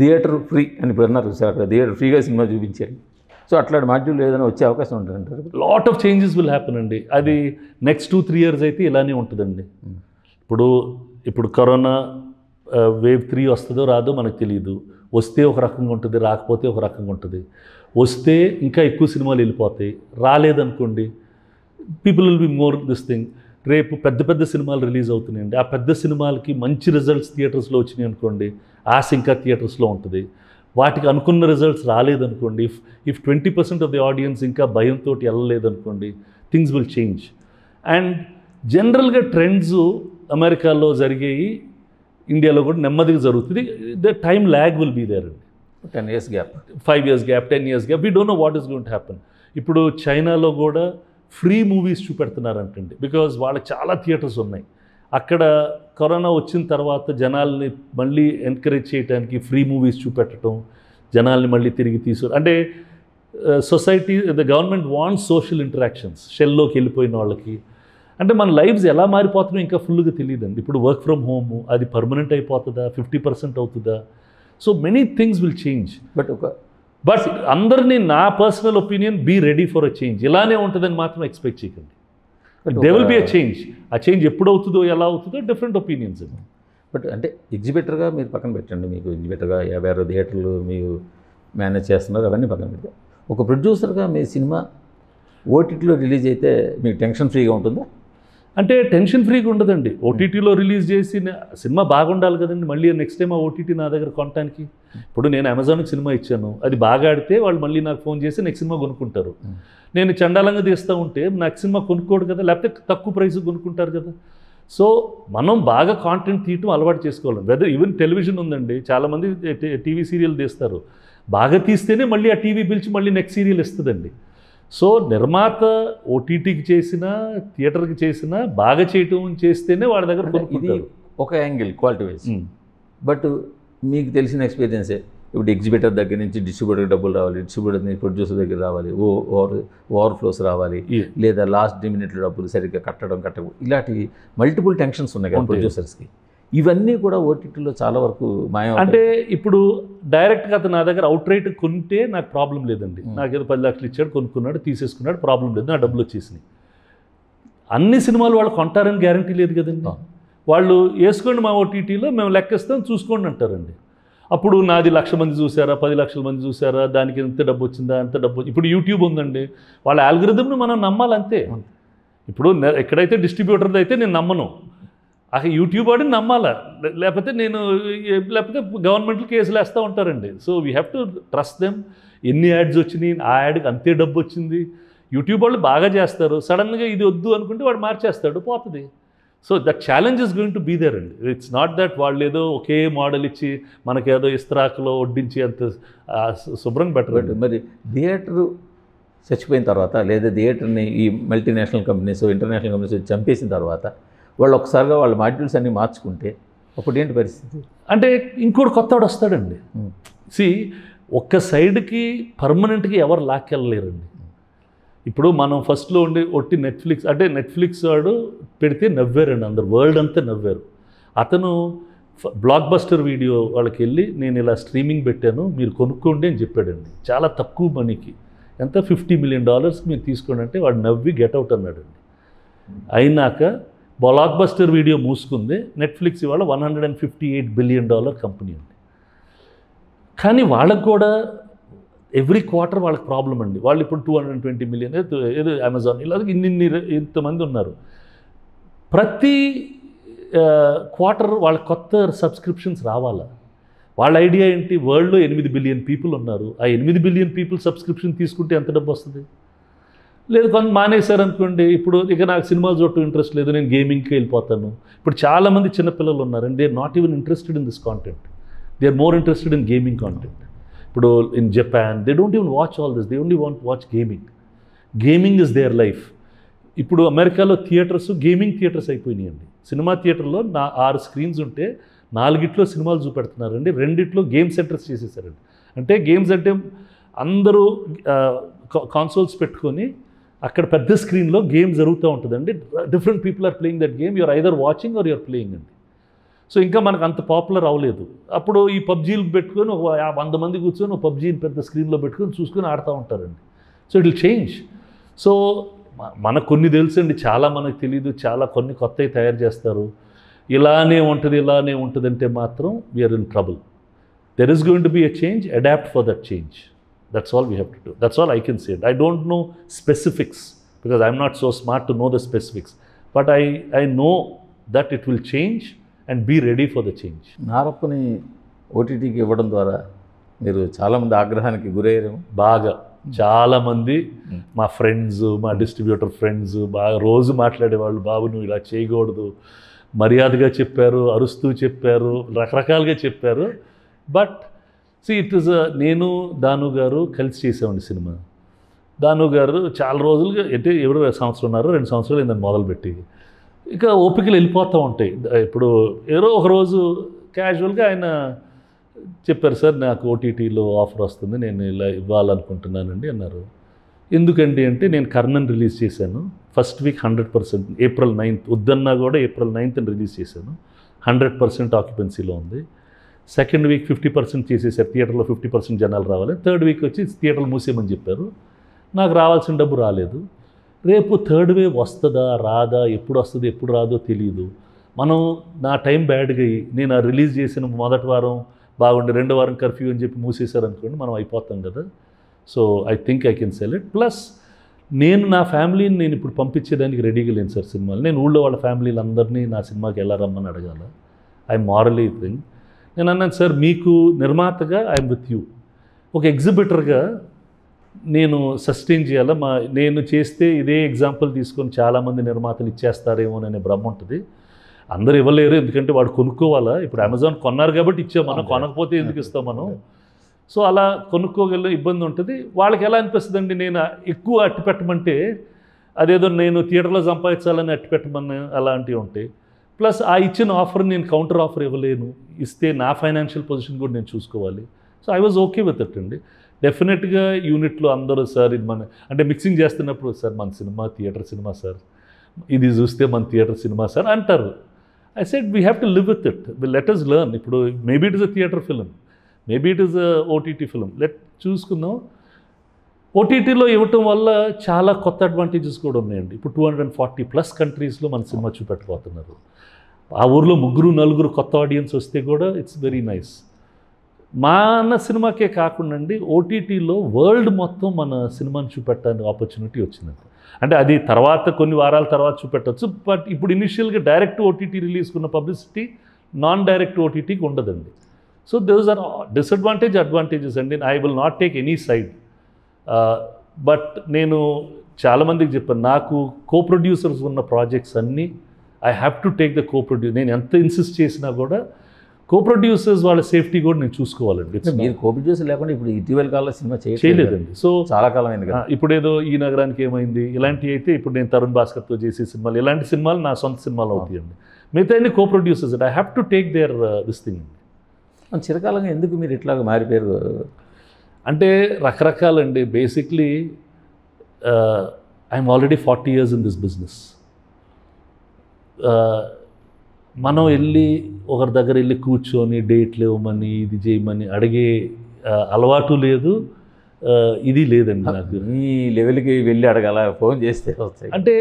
థియేటర్ ఫ్రీ అని ఇప్పుడు అన్నారు సార్, అక్కడ థియేటర్ ఫ్రీగా సినిమా చూపించారు. సో అట్లాంటి మాడ్యూల్ ఏదైనా వచ్చే అవకాశం ఉంటుందంటారు. Lot of changes will happen అండి. అది నెక్స్ట్ టూ త్రీ ఇయర్స్ అయితే ఇలానే ఉంటుందండి. ఇప్పుడు ఇప్పుడు కరోనా వేవ్ త్రీ వస్తుందో రాదో మనకు తెలియదు, వస్తే ఒక రకంగా ఉంటుంది, రాకపోతే ఒక రకంగా ఉంటుంది. వస్తే ఇంకా ఎక్కువ సినిమాలు వెళ్ళిపోతాయి, రాలేదనుకోండి people will be more this thing. రేపు పెద్ద పెద్ద సినిమాలు రిలీజ్ అవుతున్నాయండి, ఆ పెద్ద సినిమాలకి మంచి రిజల్ట్స్ థియేటర్స్లో వచ్చినాయి అనుకోండి, ఆశ ఇంకా థియేటర్స్లో ఉంటుంది. వాటికి అనుకున్న రిజల్ట్స్ రాలేదనుకోండి, if if twenty percent of the audience ఇంకా భయంతో వెళ్ళలేదనుకోండి, థింగ్స్ విల్ చేంజ్. అండ్ జనరల్గా ట్రెండ్స్ అమెరికాలో జరిగేవి ఇండియాలో కూడా నెమ్మదిగా జరుగుతుంది. The time lag will be there అండి. Ten years gap, five years gap, ten years gap, we don't know what is going to happen. ఇప్పుడు చైనాలో కూడా ఫ్రీ మూవీస్ చూపెడుతున్నారంటండి, బికాజ్ వాళ్ళకి చాలా థియేటర్స్ ఉన్నాయి. అక్కడ కరోనా వచ్చిన తర్వాత జనాల్ని మళ్ళీ ఎంకరేజ్ చేయడానికి ఫ్రీ మూవీస్ చూపెట్టడం, జనాల్ని మళ్ళీ తిరిగి తీసుకు, అంటే society, the government wants social interactions, షెల్లోకి వెళ్ళిపోయిన వాళ్ళకి. అంటే మన లైఫ్స్ ఎలా మారిపోతున్నాయో ఇంకా ఫుల్గా తెలియదండి. ఇప్పుడు వర్క్ ఫ్రమ్ హోమ్ అది పర్మనెంట్ అయిపోతుందా, ఫిఫ్టీ పర్సెంట్ అవుతుందా? So many things will change. But ఒక బట్ అందరినీ, నా personal opinion, be ready for a change. ఇలానే ఉంటుందని మాత్రం ఎక్స్పెక్ట్ చేయకండి. They will be a change. ఆ చేంజ్ ఎప్పుడు అవుతుందో ఎలా అవుతుందో డిఫరెంట్ ఒపీనియన్స్. బట్ అంటే ఎగ్జిబిటర్గా మీరు పక్కన పెట్టండి, మీకు ఎగ్జిబిటర్గా యాభై ఆరు థియేటర్లు మీరు మేనేజ్ చేస్తున్నారు, అవన్నీ పక్కన పెడితే ఒక ప్రొడ్యూసర్గా మీ సినిమా ఓటీటీలో రిలీజ్ అయితే మీకు టెన్షన్ ఫ్రీగా ఉంటుందా? అంటే టెన్షన్ ఫ్రీగా ఉండదండి. ఓటీటీలో రిలీజ్ చేసి సినిమా బాగుండాలి కదండి, మళ్ళీ నెక్స్ట్ టైం ఆ ఓటీటీ నా దగ్గర కొనడానికి. ఇప్పుడు నేను అమెజాన్కి సినిమా ఇచ్చాను, అది బాగా ఆడితే వాళ్ళు మళ్ళీ నాకు ఫోన్ చేసి నెక్స్ట్ సినిమా కొనుక్కుంటారు. నేను చండాలంగా తీస్తూ ఉంటే నాకు సినిమా కొనుక్కోడు కదా, లేకపోతే తక్కువ ప్రైస్ కొనుక్కుంటారు కదా. సో మనం బాగా కాంటెంట్ తీయటం అలవాటు చేసుకోవాలి. వెదర్ ఈవెన్ టెలివిజన్ ఉందండి, చాలామంది టీవీ సీరియల్ తీస్తారు, బాగా తీస్తేనే మళ్ళీ ఆ టీవీ పిలిచి మళ్ళీ నెక్స్ట్ సీరియల్ ఇస్తుందండి. సో నిర్మాత ఓటీటీకి చేసినా థియేటర్కి చేసినా బాగా చేయటం చేస్తేనే వాళ్ళ దగ్గర. ఇది ఒక యాంగిల్ క్వాలిటీ వైజ్. బట్ మీకు తెలిసిన ఎక్స్పీరియన్సే, ఇప్పుడు ఎగ్జిబిటర్ దగ్గర నుంచి డిస్ట్రిబ్యూటర్కి డబ్బులు రావాలి, డిస్ట్రిబ్యూటర్ నుంచి ప్రొడ్యూసర్ దగ్గర రావాలి, ఓ ఓవర్ ఓవర్ఫ్లోస్ రావాలి, లేదా లాస్ట్ మినిట్లో డబ్బులు సరిగ్గా కట్టడం కట్టడం, ఇలాంటి మల్టిపుల్ టెన్షన్స్ ఉన్నాయి కదా ప్రొడ్యూసర్స్కి. ఇవన్నీ కూడా ఓటీటీలో చాలా వరకు మాయం. అంటే ఇప్పుడు డైరెక్ట్గా అతను నా దగ్గర అవుట్ రైట్ కొంటే నాకు ప్రాబ్లం లేదండి, నాకు ఏదో పది లక్షలు ఇచ్చాడు, కొనుక్కున్నాడు, తీసేసుకున్నాడు, ప్రాబ్లం లేదు, నా డబ్బులు వచ్చేసినాయి. అన్ని సినిమాలు వాళ్ళు కొంటారని గ్యారంటీ లేదు కదండి. వాళ్ళు వేసుకోండి మా ఓటీటీలో మేము లెక్కిస్తాం చూసుకోండి అంటారండి. అప్పుడు నాది లక్ష మంది చూసారా, పది లక్షల మంది చూసారా, దానికి ఎంత డబ్బు వచ్చిందా, ఎంత డబ్బు. ఇప్పుడు యూట్యూబ్ ఉందండి, వాళ్ళ ఆల్గరిథంను మనం నమ్మాలి అంతే. ఇప్పుడు ఎక్కడైతే డిస్ట్రిబ్యూటర్ది అయితే నేను నమ్మను, అక్కడ యూట్యూబ్ వాడిని నమ్మాలా, లేకపోతే నేను లేకపోతే గవర్నమెంట్లు కేసులు వేస్తూ ఉంటారండి. So we have to trust them. ఎన్ని యాడ్స్ వచ్చినాయి, ఆ యాడ్కి అంతే డబ్బు వచ్చింది. యూట్యూబ్ వాళ్ళు బాగా చేస్తారు, సడన్గా ఇది వద్దు అనుకుంటే వాడు మార్చేస్తాడు, పోతుంది. So that challenge is going to be there అండి. ఇట్స్ నాట్ దట్ వాళ్ళు ఏదో ఒకే మోడల్ ఇచ్చి మనకేదో ఇస్త్రాకులో వడ్డించి అంత శుభ్రం బెటర్. మరి థియేటర్ చచ్చిపోయిన తర్వాత, లేదా థియేటర్ని ఈ మల్టీనేషనల్ కంపెనీస్, ఇంటర్నేషనల్ కంపెనీస్ చంపేసిన తర్వాత వాళ్ళు ఒకసారిగా వాళ్ళ మాడ్యూల్స్ అన్నీ మార్చుకుంటే అప్పుడు ఏంటి పరిస్థితి? అంటే ఇంకోటి కొత్తవాడు వస్తాడండి. సి ఒక్క సైడ్కి పర్మనెంట్గా ఎవరు లాక్కెళ్ళలేరండి. ఇప్పుడు మనం ఫస్ట్లో ఉండే ఒట్టి నెట్ఫ్లిక్స్, అంటే నెట్ఫ్లిక్స్ వాడు పెడితే నవ్వారండి అందరు, వరల్డ్ అంతా నవ్వారు. అతను బ్లాక్ బస్టర్ వీడియో వాళ్ళకి వెళ్ళి నేను ఇలా స్ట్రీమింగ్ పెట్టాను మీరు కొనుక్కోండి అని చెప్పాడండి, చాలా తక్కువ మనీకి, ఎంత ఫిఫ్టీ మిలియన్ డాలర్స్ మీరు తీసుకోండి అంటే వాడు నవ్వి గెట్అవుట్ అన్నాడండి. అయినాక బ్లాక్ బస్టర్ వీడియో మూసుకుంది, నెట్ఫ్లిక్స్ ఇవాళ one hundred and fifty eight billion dollar company అండి. కానీ వాళ్ళకు కూడా ఎవ్రీ క్వార్టర్ వాళ్ళకి ప్రాబ్లం అండి. వాళ్ళు ఇప్పుడు టూ హండ్రెడ్ ట్వంటీ మిలియన్ ఏదో అమెజాన్ ఇలా ఇన్నిన్ని ఇంతమంది ఉన్నారు. ప్రతి క్వార్టర్ వాళ్ళ కొత్త సబ్స్క్రిప్షన్స్ రావాలా? వాళ్ళ ఐడియా ఏంటి, వరల్డ్లో ఎనిమిది బిలియన్ పీపుల్ ఉన్నారు, ఆ ఎనిమిది బిలియన్ పీపుల్ సబ్స్క్రిప్షన్ తీసుకుంటే ఎంత డబ్బు వస్తుంది? లేదు కొంత మానేశారనుకోండి, ఇప్పుడు ఇక నాకు సినిమాలు చూడటం ఇంట్రెస్ట్ లేదు, నేను గేమింగ్కి వెళ్ళిపోతాను. ఇప్పుడు చాలామంది చిన్నపిల్లలు ఉన్నారండి, they are not even interested in this content, they are more interested in gaming content. ఇప్పుడు in Japan they don't even watch all this, they only want watch gaming. Gaming is their life. ఇప్పుడు అమెరికాలో theatres gaming theatres అయిపోయినాయండి. Cinema థియేటర్లో నా ఆరు screens ఉంటే నాలుగిట్లో సినిమాలు చూపెడుతున్నారండి, రెండిట్లో గేమ్ సెంటర్స్ చేసేసారండి. అంటే గేమ్స్ అంటే అందరూ కాన్సోల్స్ పెట్టుకొని అక్కడ పెద్ద స్క్రీన్లో గేమ్ జరుగుతూ ఉంటుందండి. Different people are playing that game, you're either watching or you're playing అండి. సో ఇంకా మనకు అంత పాపులర్ అవ్వలేదు. అప్పుడు ఈ పబ్జీలు పెట్టుకొని వంద మంది కూర్చొని పబ్జీని పెద్ద స్క్రీన్లో పెట్టుకొని చూసుకొని ఆడుతూ ఉంటారండి. So it will change. So మనకు కొన్ని తెలుసండి, చాలా మనకు తెలియదు, చాలా కొన్ని కొత్తవి తయారు చేస్తారు. ఇలానే ఉంటుంది ఇలానే ఉంటుంది అంటే మాత్రం we're in trouble. There is going to be a change, adapt for that change. That's all we have to do. That's all I can say. I don't know specifics because I'm not so smart to know the specifics. But I, I know that it will change and be ready for the change. నారప్పని ఓటీటీకి ఇవ్వడం ద్వారా మీరు చాలామంది ఆగ్రహానికి గురయ్యారేమో. బాగా చాలామంది మా ఫ్రెండ్స్, మా డిస్ట్రిబ్యూటర్ ఫ్రెండ్స్ బాగా రోజు మాట్లాడేవాళ్ళు, బాబు నువ్వు ఇలా చేయకూడదు, మర్యాదగా చెప్పారు, అరుస్తూ చెప్పారు, రకరకాలుగా చెప్పారు. బట్ సో ఇట్ ఈజ్ నేను దాను గారు కలిసి చేసామండి సినిమా. దాను గారు చాలా రోజులుగా అంటే ఎవరు సంవత్సరం ఉన్నారు రెండు సంవత్సరాలు దాన్ని మొదలుపెట్టి ఇక ఓపికలు వెళ్ళిపోతూ ఉంటాయి. ఇప్పుడు ఏదో ఒకరోజు క్యాజువల్గా ఆయన చెప్పారు, సార్ నాకు ఓటీటీలో ఆఫర్ వస్తుంది, నేను ఇలా ఇవ్వాలనుకుంటున్నానండి అన్నారు. ఎందుకండి అంటే నేను కర్ణన్ రిలీజ్ చేశాను first week hundred percent April ninth వద్దన్నా కూడా ఏప్రిల్ నైన్త్ రిలీజ్ చేశాను, హండ్రెడ్ పర్సెంట్ ఆక్యుపెన్సీలో ఉంది. సెకండ్ వీక్ ఫిఫ్టీ పర్సెంట్ చేసేసారు, థియేటర్లో ఫిఫ్టీ పర్సెంట్ జనాలు రావాలి. థర్డ్ వీక్ వచ్చి థియేటర్లు మూసేయమని చెప్పారు. నాకు రావాల్సిన డబ్బు రాలేదు. రేపు థర్డ్ వేవ్ వస్తుందా రాదా, ఎప్పుడు వస్తుంది ఎప్పుడు రాదో తెలియదు. మనం నా టైం బ్యాడ్గా అయ్యి నేను ఆ రిలీజ్ చేసిన మొదటి వారం బాగుండే రెండో వారం కర్ఫ్యూ అని చెప్పి మూసేశారనుకోండి, మనం అయిపోతాం కదా. So I think I can sell it. Plus నేను నా ఫ్యామిలీని నేను ఇప్పుడు పంపించేదానికి రెడీగా లేను సార్ సినిమాలు. నేను ఊళ్ళో వాళ్ళ ఫ్యామిలీలు అందరినీ నా సినిమాకి ఎలా రమ్మని అడగాల? I morally think. నేను అన్నాను, సార్ మీకు నిర్మాతగా ఐఎమ్ విత్ యూ, ఒక ఎగ్జిబిటర్గా నేను సస్టైన్ చేయాలా? మా నేను చేస్తే ఇదే ఎగ్జాంపుల్ తీసుకొని చాలామంది నిర్మాతలు ఇచ్చేస్తారేమోననే భ్రమ ఉంటుంది. అందరూ ఇవ్వలేరు, ఎందుకంటే వాడు కొనుక్కోవాలా. ఇప్పుడు అమెజాన్ కొన్నారు కాబట్టి ఇచ్చాం, మనం కొనకపోతే ఎందుకు ఇస్తాం మనం? సో అలా కొనుక్కోగల ఇబ్బంది ఉంటుంది. వాళ్ళకి ఎలా అనిపిస్తుంది అండి, నేను ఎక్కువ అట్టి పెట్టమంటే అదేదో నేను థియేటర్లో సంపాదించాలని అట్టి పెట్టమని అలాంటివి ఉంటాయి. ప్లస్ ఆ ఇచ్చిన ఆఫర్ నేను కౌంటర్ ఆఫర్ ఇవ్వలేను, ఇస్తే నా ఫైనాన్షియల్ పొజిషన్ కూడా నేను చూసుకోవాలి. So I was okay with it అండి. డెఫినెట్గా యూనిట్లో అందరూ సార్ ఇది మన అంటే మిక్సింగ్ చేస్తున్నప్పుడు సార్ మన సినిమా థియేటర్ సినిమా సార్, ఇది చూస్తే మన థియేటర్ సినిమా సార్ అంటారు. I said we have to live with it, let us learn. ఇప్పుడు maybe it is a theatre film, maybe it is a OTT film, let చూసుకుందాం. ఓటీటీలో ఇవ్వటం వల్ల చాలా కొత్త అడ్వాంటేజెస్ కూడా ఉన్నాయండి. ఇప్పుడు two hundred and forty plus కంట్రీస్లో మన సినిమా చూపెట్టబోతున్నారు. ఆ ఊర్లో ముగ్గురు నలుగురు కొత్త ఆడియన్స్ వస్తే కూడా ఇట్స్ వెరీ నైస్. మన సినిమాకే కాకుండా అండి ఓటీటీలో వరల్డ్ మొత్తం మన సినిమాని చూపెట్టడానికి ఆపర్చునిటీ వచ్చిందండి. అంటే అది తర్వాత కొన్ని వారాల తర్వాత చూపెట్టచ్చు, బట్ ఇప్పుడు ఇనిషియల్గా డైరెక్ట్ ఓటీటీ రిలీజ్కున్న పబ్లిసిటీ నాన్ డైరెక్ట్ ఓటీటీకి ఉండదండి. So those are disadvantage advantages అండి. I will not take any side. But నేను చాలామందికి చెప్పాను, నాకు కో ప్రొడ్యూసర్స్ ఉన్న ప్రాజెక్ట్స్ అన్నీ I have to take the co produce. నేను ఎంత ఇన్సిస్ట్ చేసినా కూడా కో ప్రొడ్యూసర్స్ వాళ్ళ సేఫ్టీ కూడా నేను చూసుకోవాలండి. మీరు కో ప్రొడ్యూసర్ లేకుండా ఇప్పుడు ఇటీవల కాలంలో సినిమా చేయలేదండి. సో చాలా కాలమైంది. ఇప్పుడేదో ఈ నగరానికి ఏమైంది ఇలాంటివి అయితే ఇప్పుడు నేను తరుణ్ భాస్కర్తో చేసే సినిమాలు ఇలాంటి సినిమాలు నా సొంత సినిమాలు అవుతాయండి. మిగతా అన్ని కో ప్రొడ్యూసర్స్ అండి. I have to take their this thing అండి. చిరకాలంగా ఎందుకు మీరు ఇట్లాగా మారిపోయారు అంటే రకరకాలండి. Basically I'm already forty years in this business. మనం వెళ్ళి ఒకరి దగ్గర వెళ్ళి కూర్చొని డేట్లు ఇవ్వమని ఇది చేయమని అడిగే అలవాటు లేదు, ఇది లేదండి నాకు. ఈ లెవెల్కి వెళ్ళి అడగాల ఫోన్ చేస్తే వస్తాయి అంటే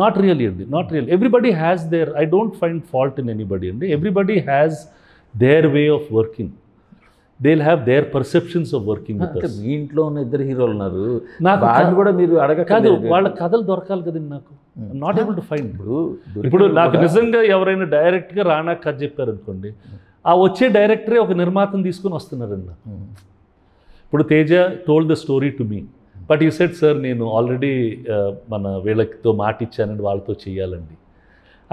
నాట్ రియలీ అండి, not real. Everybody has their, I don't find fault in anybody అండి. Everybody has their way of working. they'll have their perceptions of working with us. ఇంట్లో ఉన్న ఇద్దరు హీరోలు ఉన్నారు. వాళ్ళు కూడా మీరు అడగకలేదు. వాళ్ళ కథలు దొరకాలి కదండి నాకు. I'm not able to find. ఇప్పుడు నాకు నిజంగా ఎవరైనా డైరెక్ట్ గా రానా కథ చెప్పారు అనుకోండి. ఆ వచ్చే డైరెక్టరే ఒక నిర్మాతను తీసుకొని వస్తున్నారండి. ఇప్పుడు Teja told the story to me. But he said, sir, నేను ఆల్రెడీ మన వీళ్ళతో మాట ఇచ్చానండి వాళ్ళతో చేయాలండి.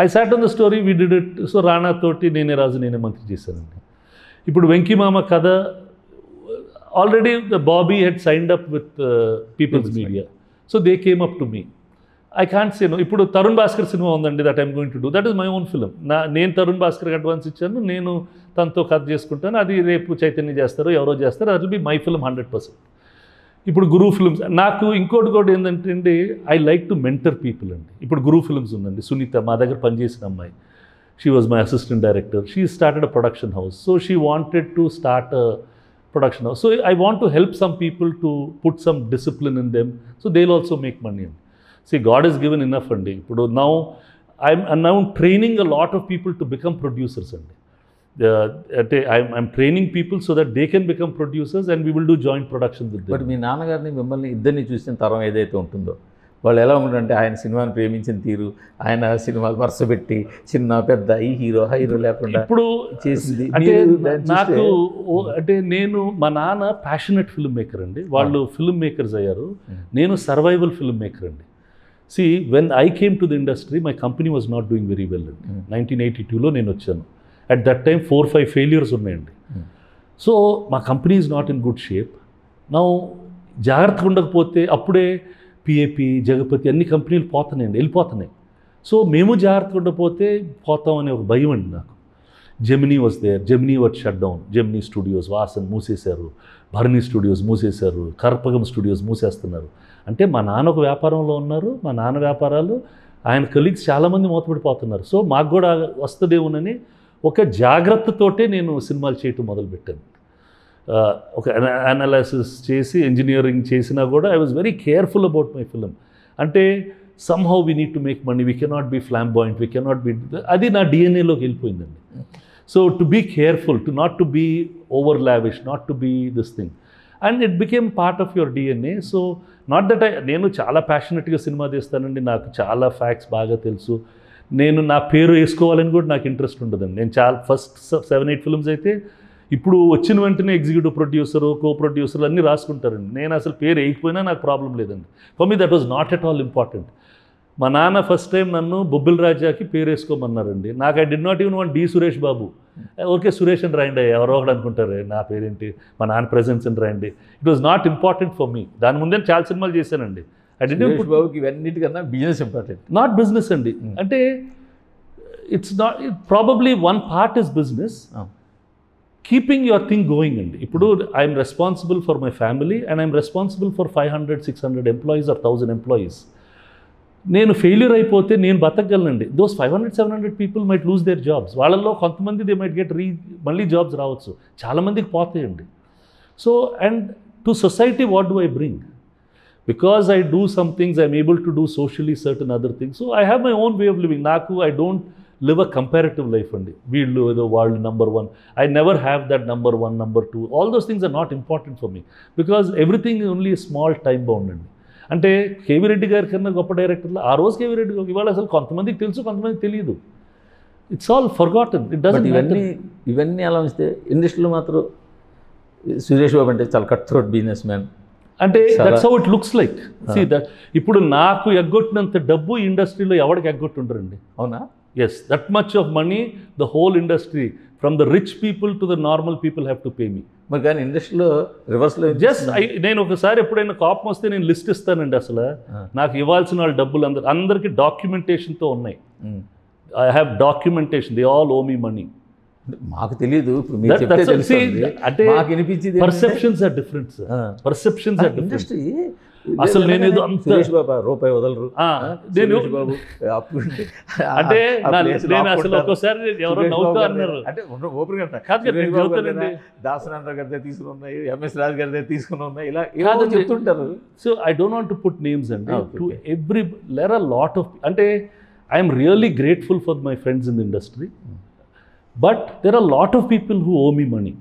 I sat on the story, we did it. So రానా తోటి నేనే రాజు నేనే మంత్రి చేశానండి. ఇప్పుడు వెంకీ మామ కథ already Bobby had signed up with People's Media so they came up to me I can't say no ఇప్పుడు తరుణ్ భాస్కర్ సినిమా ఉందండి that I'm going to do that is my own film నా నేను తరుణ్ భాస్కర్కి అడ్వాన్స్ ఇచ్చాను నేను తనతో కథ చేసుకుంటాను అది రేపు చైతన్య చేస్తారు ఎవరో చేస్తారు it will be my film hundred percent ఇప్పుడు గురు ఫిలిమ్స్ నాకు ఇంకోటి కూడా ఏంటంటే అండి I like to mentor people అండి ఇప్పుడు గురు ఫిలిమ్స్ ఉందండి సునీత మా దగ్గర పనిచేసిన అమ్మాయి She was my assistant director. She started a production house. So she wanted to start a production house. So I want to help some people to put some discipline in them. So they'll also make money. See, God has given enough funding. Now I'm now training a lot of people to become producers. I'm training people so that they can become producers and we will do joint production with them. But మీ నాన్నగారిని మిమ్మల్ని ఇద్దరిని చూసిన తరం ఏదైతే ఉంటుందో వాళ్ళు ఎలా ఉంటారంటే ఆయన సినిమాని ప్రేమించిన తీరు ఆయన సినిమాలు వరుసపెట్టి చిన్న పెద్ద ఈ హీరో హీరో లేకుండా ఇప్పుడు చేసింది అంటే నాకు అంటే నేను మా నాన్న ప్యాషనెట్ ఫిల్మ్ మేకర్ అండి వాళ్ళు ఫిల్మ్ మేకర్స్ అయ్యారు నేను సర్వైవల్ ఫిల్మ్ మేకర్ అండి see when I came to the industry my company was not doing very well అండి నైన్టీన్ ఎయిటీ టూలో నేను వచ్చాను at that time four five failures ఉన్నాయండి సో మా company is not in good shape నా జాగ్రత్తగా ఉండకపోతే అప్పుడే పిఏపి జగపతి అన్ని కంపెనీలు పోతున్నాయండి వెళ్ళిపోతున్నాయి సో మేము జాగ్రత్తగా ఉండకపోతే పోతాం అనే ఒక భయం అండి నాకు Gemini was there Gemini was shut down Gemini studios Vasan మూసేశారు భరణి స్టూడియోస్ మూసేశారు కర్పగం స్టూడియోస్ మూసేస్తున్నారు అంటే మా నాన్న ఒక వ్యాపారంలో ఉన్నారు మా నాన్న వ్యాపారాలు ఆయన కలీగ్స్ చాలామంది మూతపడిపోతున్నారు సో మాకు కూడా వస్తుందేమోనని ఒక జాగ్రత్తతోటే నేను సినిమాలు చేయటం మొదలుపెట్టాను ఒక అనాలిసిస్ చేసి ఇంజనీరింగ్ చేసినా కూడా I was very careful about my film అంటే somehow we need to make money we cannot be flamboyant we cannot be అది నా డిఎన్ఏలోకి వెళ్ళిపోయిందండి so to be careful to not to be over lavish not to be this thing and it became part of your DNA so not that I నేను చాలా ప్యాషనెట్గా cinema తీస్తానండి నాకు చాలా facts బాగా తెలుసు నేను నా పేరు వేసుకోవాలని కూడా నాకు ఇంట్రెస్ట్ ఉండదండి నేను చాలా ఫస్ట్ సెవెన్ ఎయిట్ ఫిల్మ్స్ అయితే ఇప్పుడు వచ్చిన వెంటనే ఎగ్జిక్యూటివ్ ప్రొడ్యూసరు కో ప్రొడ్యూసర్లు అన్నీ రాసుకుంటారండి నేను అసలు పేరు వేయకపోయినా నాకు ప్రాబ్లం లేదండి for me that was not at all important మా నాన్న ఫస్ట్ టైం నన్ను బొబ్బిల్ రాజాకి పేరు వేసుకోమన్నారండి నాకు I did not even want D Suresh Babu okay Suresh అని రాయండి ఎవరో ఒకటి అనుకుంటారు నా పేరేంటి మా నాన్న ప్రెజెన్స్ అని రాయండి it was not important for me దాని ముందే చాలా సినిమాలు చేశానండి ఐ డి నాట్ బాబుకి ఇవన్నిటికన్నా బిజినెస్ ఇంపార్టెంట్ నాట్ బిజినెస్ అండి అంటే it's not probably one part is business keeping your thing going అండి ఇప్పుడు I'm responsible for my family and I'm responsible for five hundred six hundred employees or thousand employees నేను failure అయిపోతే నేను బతకగలనండి those five hundred seven hundred people might lose their jobs వాళ్ళల్లో కొంతమంది they might get రీ మళ్ళీ jobs రావచ్చు చాలామందికి పోతాయండి so and to society what do I bring because I do some things I'm able to do socially certain other things so I have my own way of living నాకు I don't live a comparative life only. We'll do the world number one. I never have that number one, number two. All those things are not important for me because everything is only a small time bound only. అంటే కేవీ రెడ్డి గారి కన్నా గొప్ప డైరెక్టర్లు ఆ రోజు KV Reddy గారు ఇవాళ అసలు కొంతమందికి తెలుసు కొంతమందికి తెలియదు it's all forgotten it doesn't ఇవన్నీ ఇవన్నీ అలా ఉంచితే ఇండస్ట్రీలో మాత్రం సురేష్ బాబు అంటే చాలా కట్ థ్రోట్ బిజినెస్ మ్యాన్ అంటే that's how it looks like see that ఇప్పుడు నాకు ఎగ్గొట్టినంత డబ్బు ఇండస్ట్రీలో ఎవరికి ఎగ్గొట్టుంటారండి అవునా Yes, that much of money, the whole industry, from the rich people to the normal people have to pay me. But gan industry lo reverse lo just I nenu oka sari eppudaina kopam osthe nenu list isthanandi asala naaku ivalsina all dabbulu andaru andariki documentation tho unnai. I have documentation, they all owe me money. maaku teliyadu ippudu meer chepte telustundi ante maaku inipichidi perceptions are different sir. Perceptions are different. Industry అసలు నేను ఏదో సురేష్ బాబా రూపాయి వదలరు నేను బాబు అంటే నేను అసలు ఒక్కోసారి ఎవరో నవ్వుతా అన్నారు అంటే ఓపెన్ గా కాదు దాసనాథరావు గారి దగ్గర తీసుకుని ఉన్నాయి ఎంఎస్ రాజు గారి దగ్గర తీసుకుని ఉన్నాయి ఇలా ఇలా చెప్తుంటారు so I don't want to put names అండి to every లేర్ are lot of అంటే I'm really grateful for my friends in the industry but there are lot of people who owe me money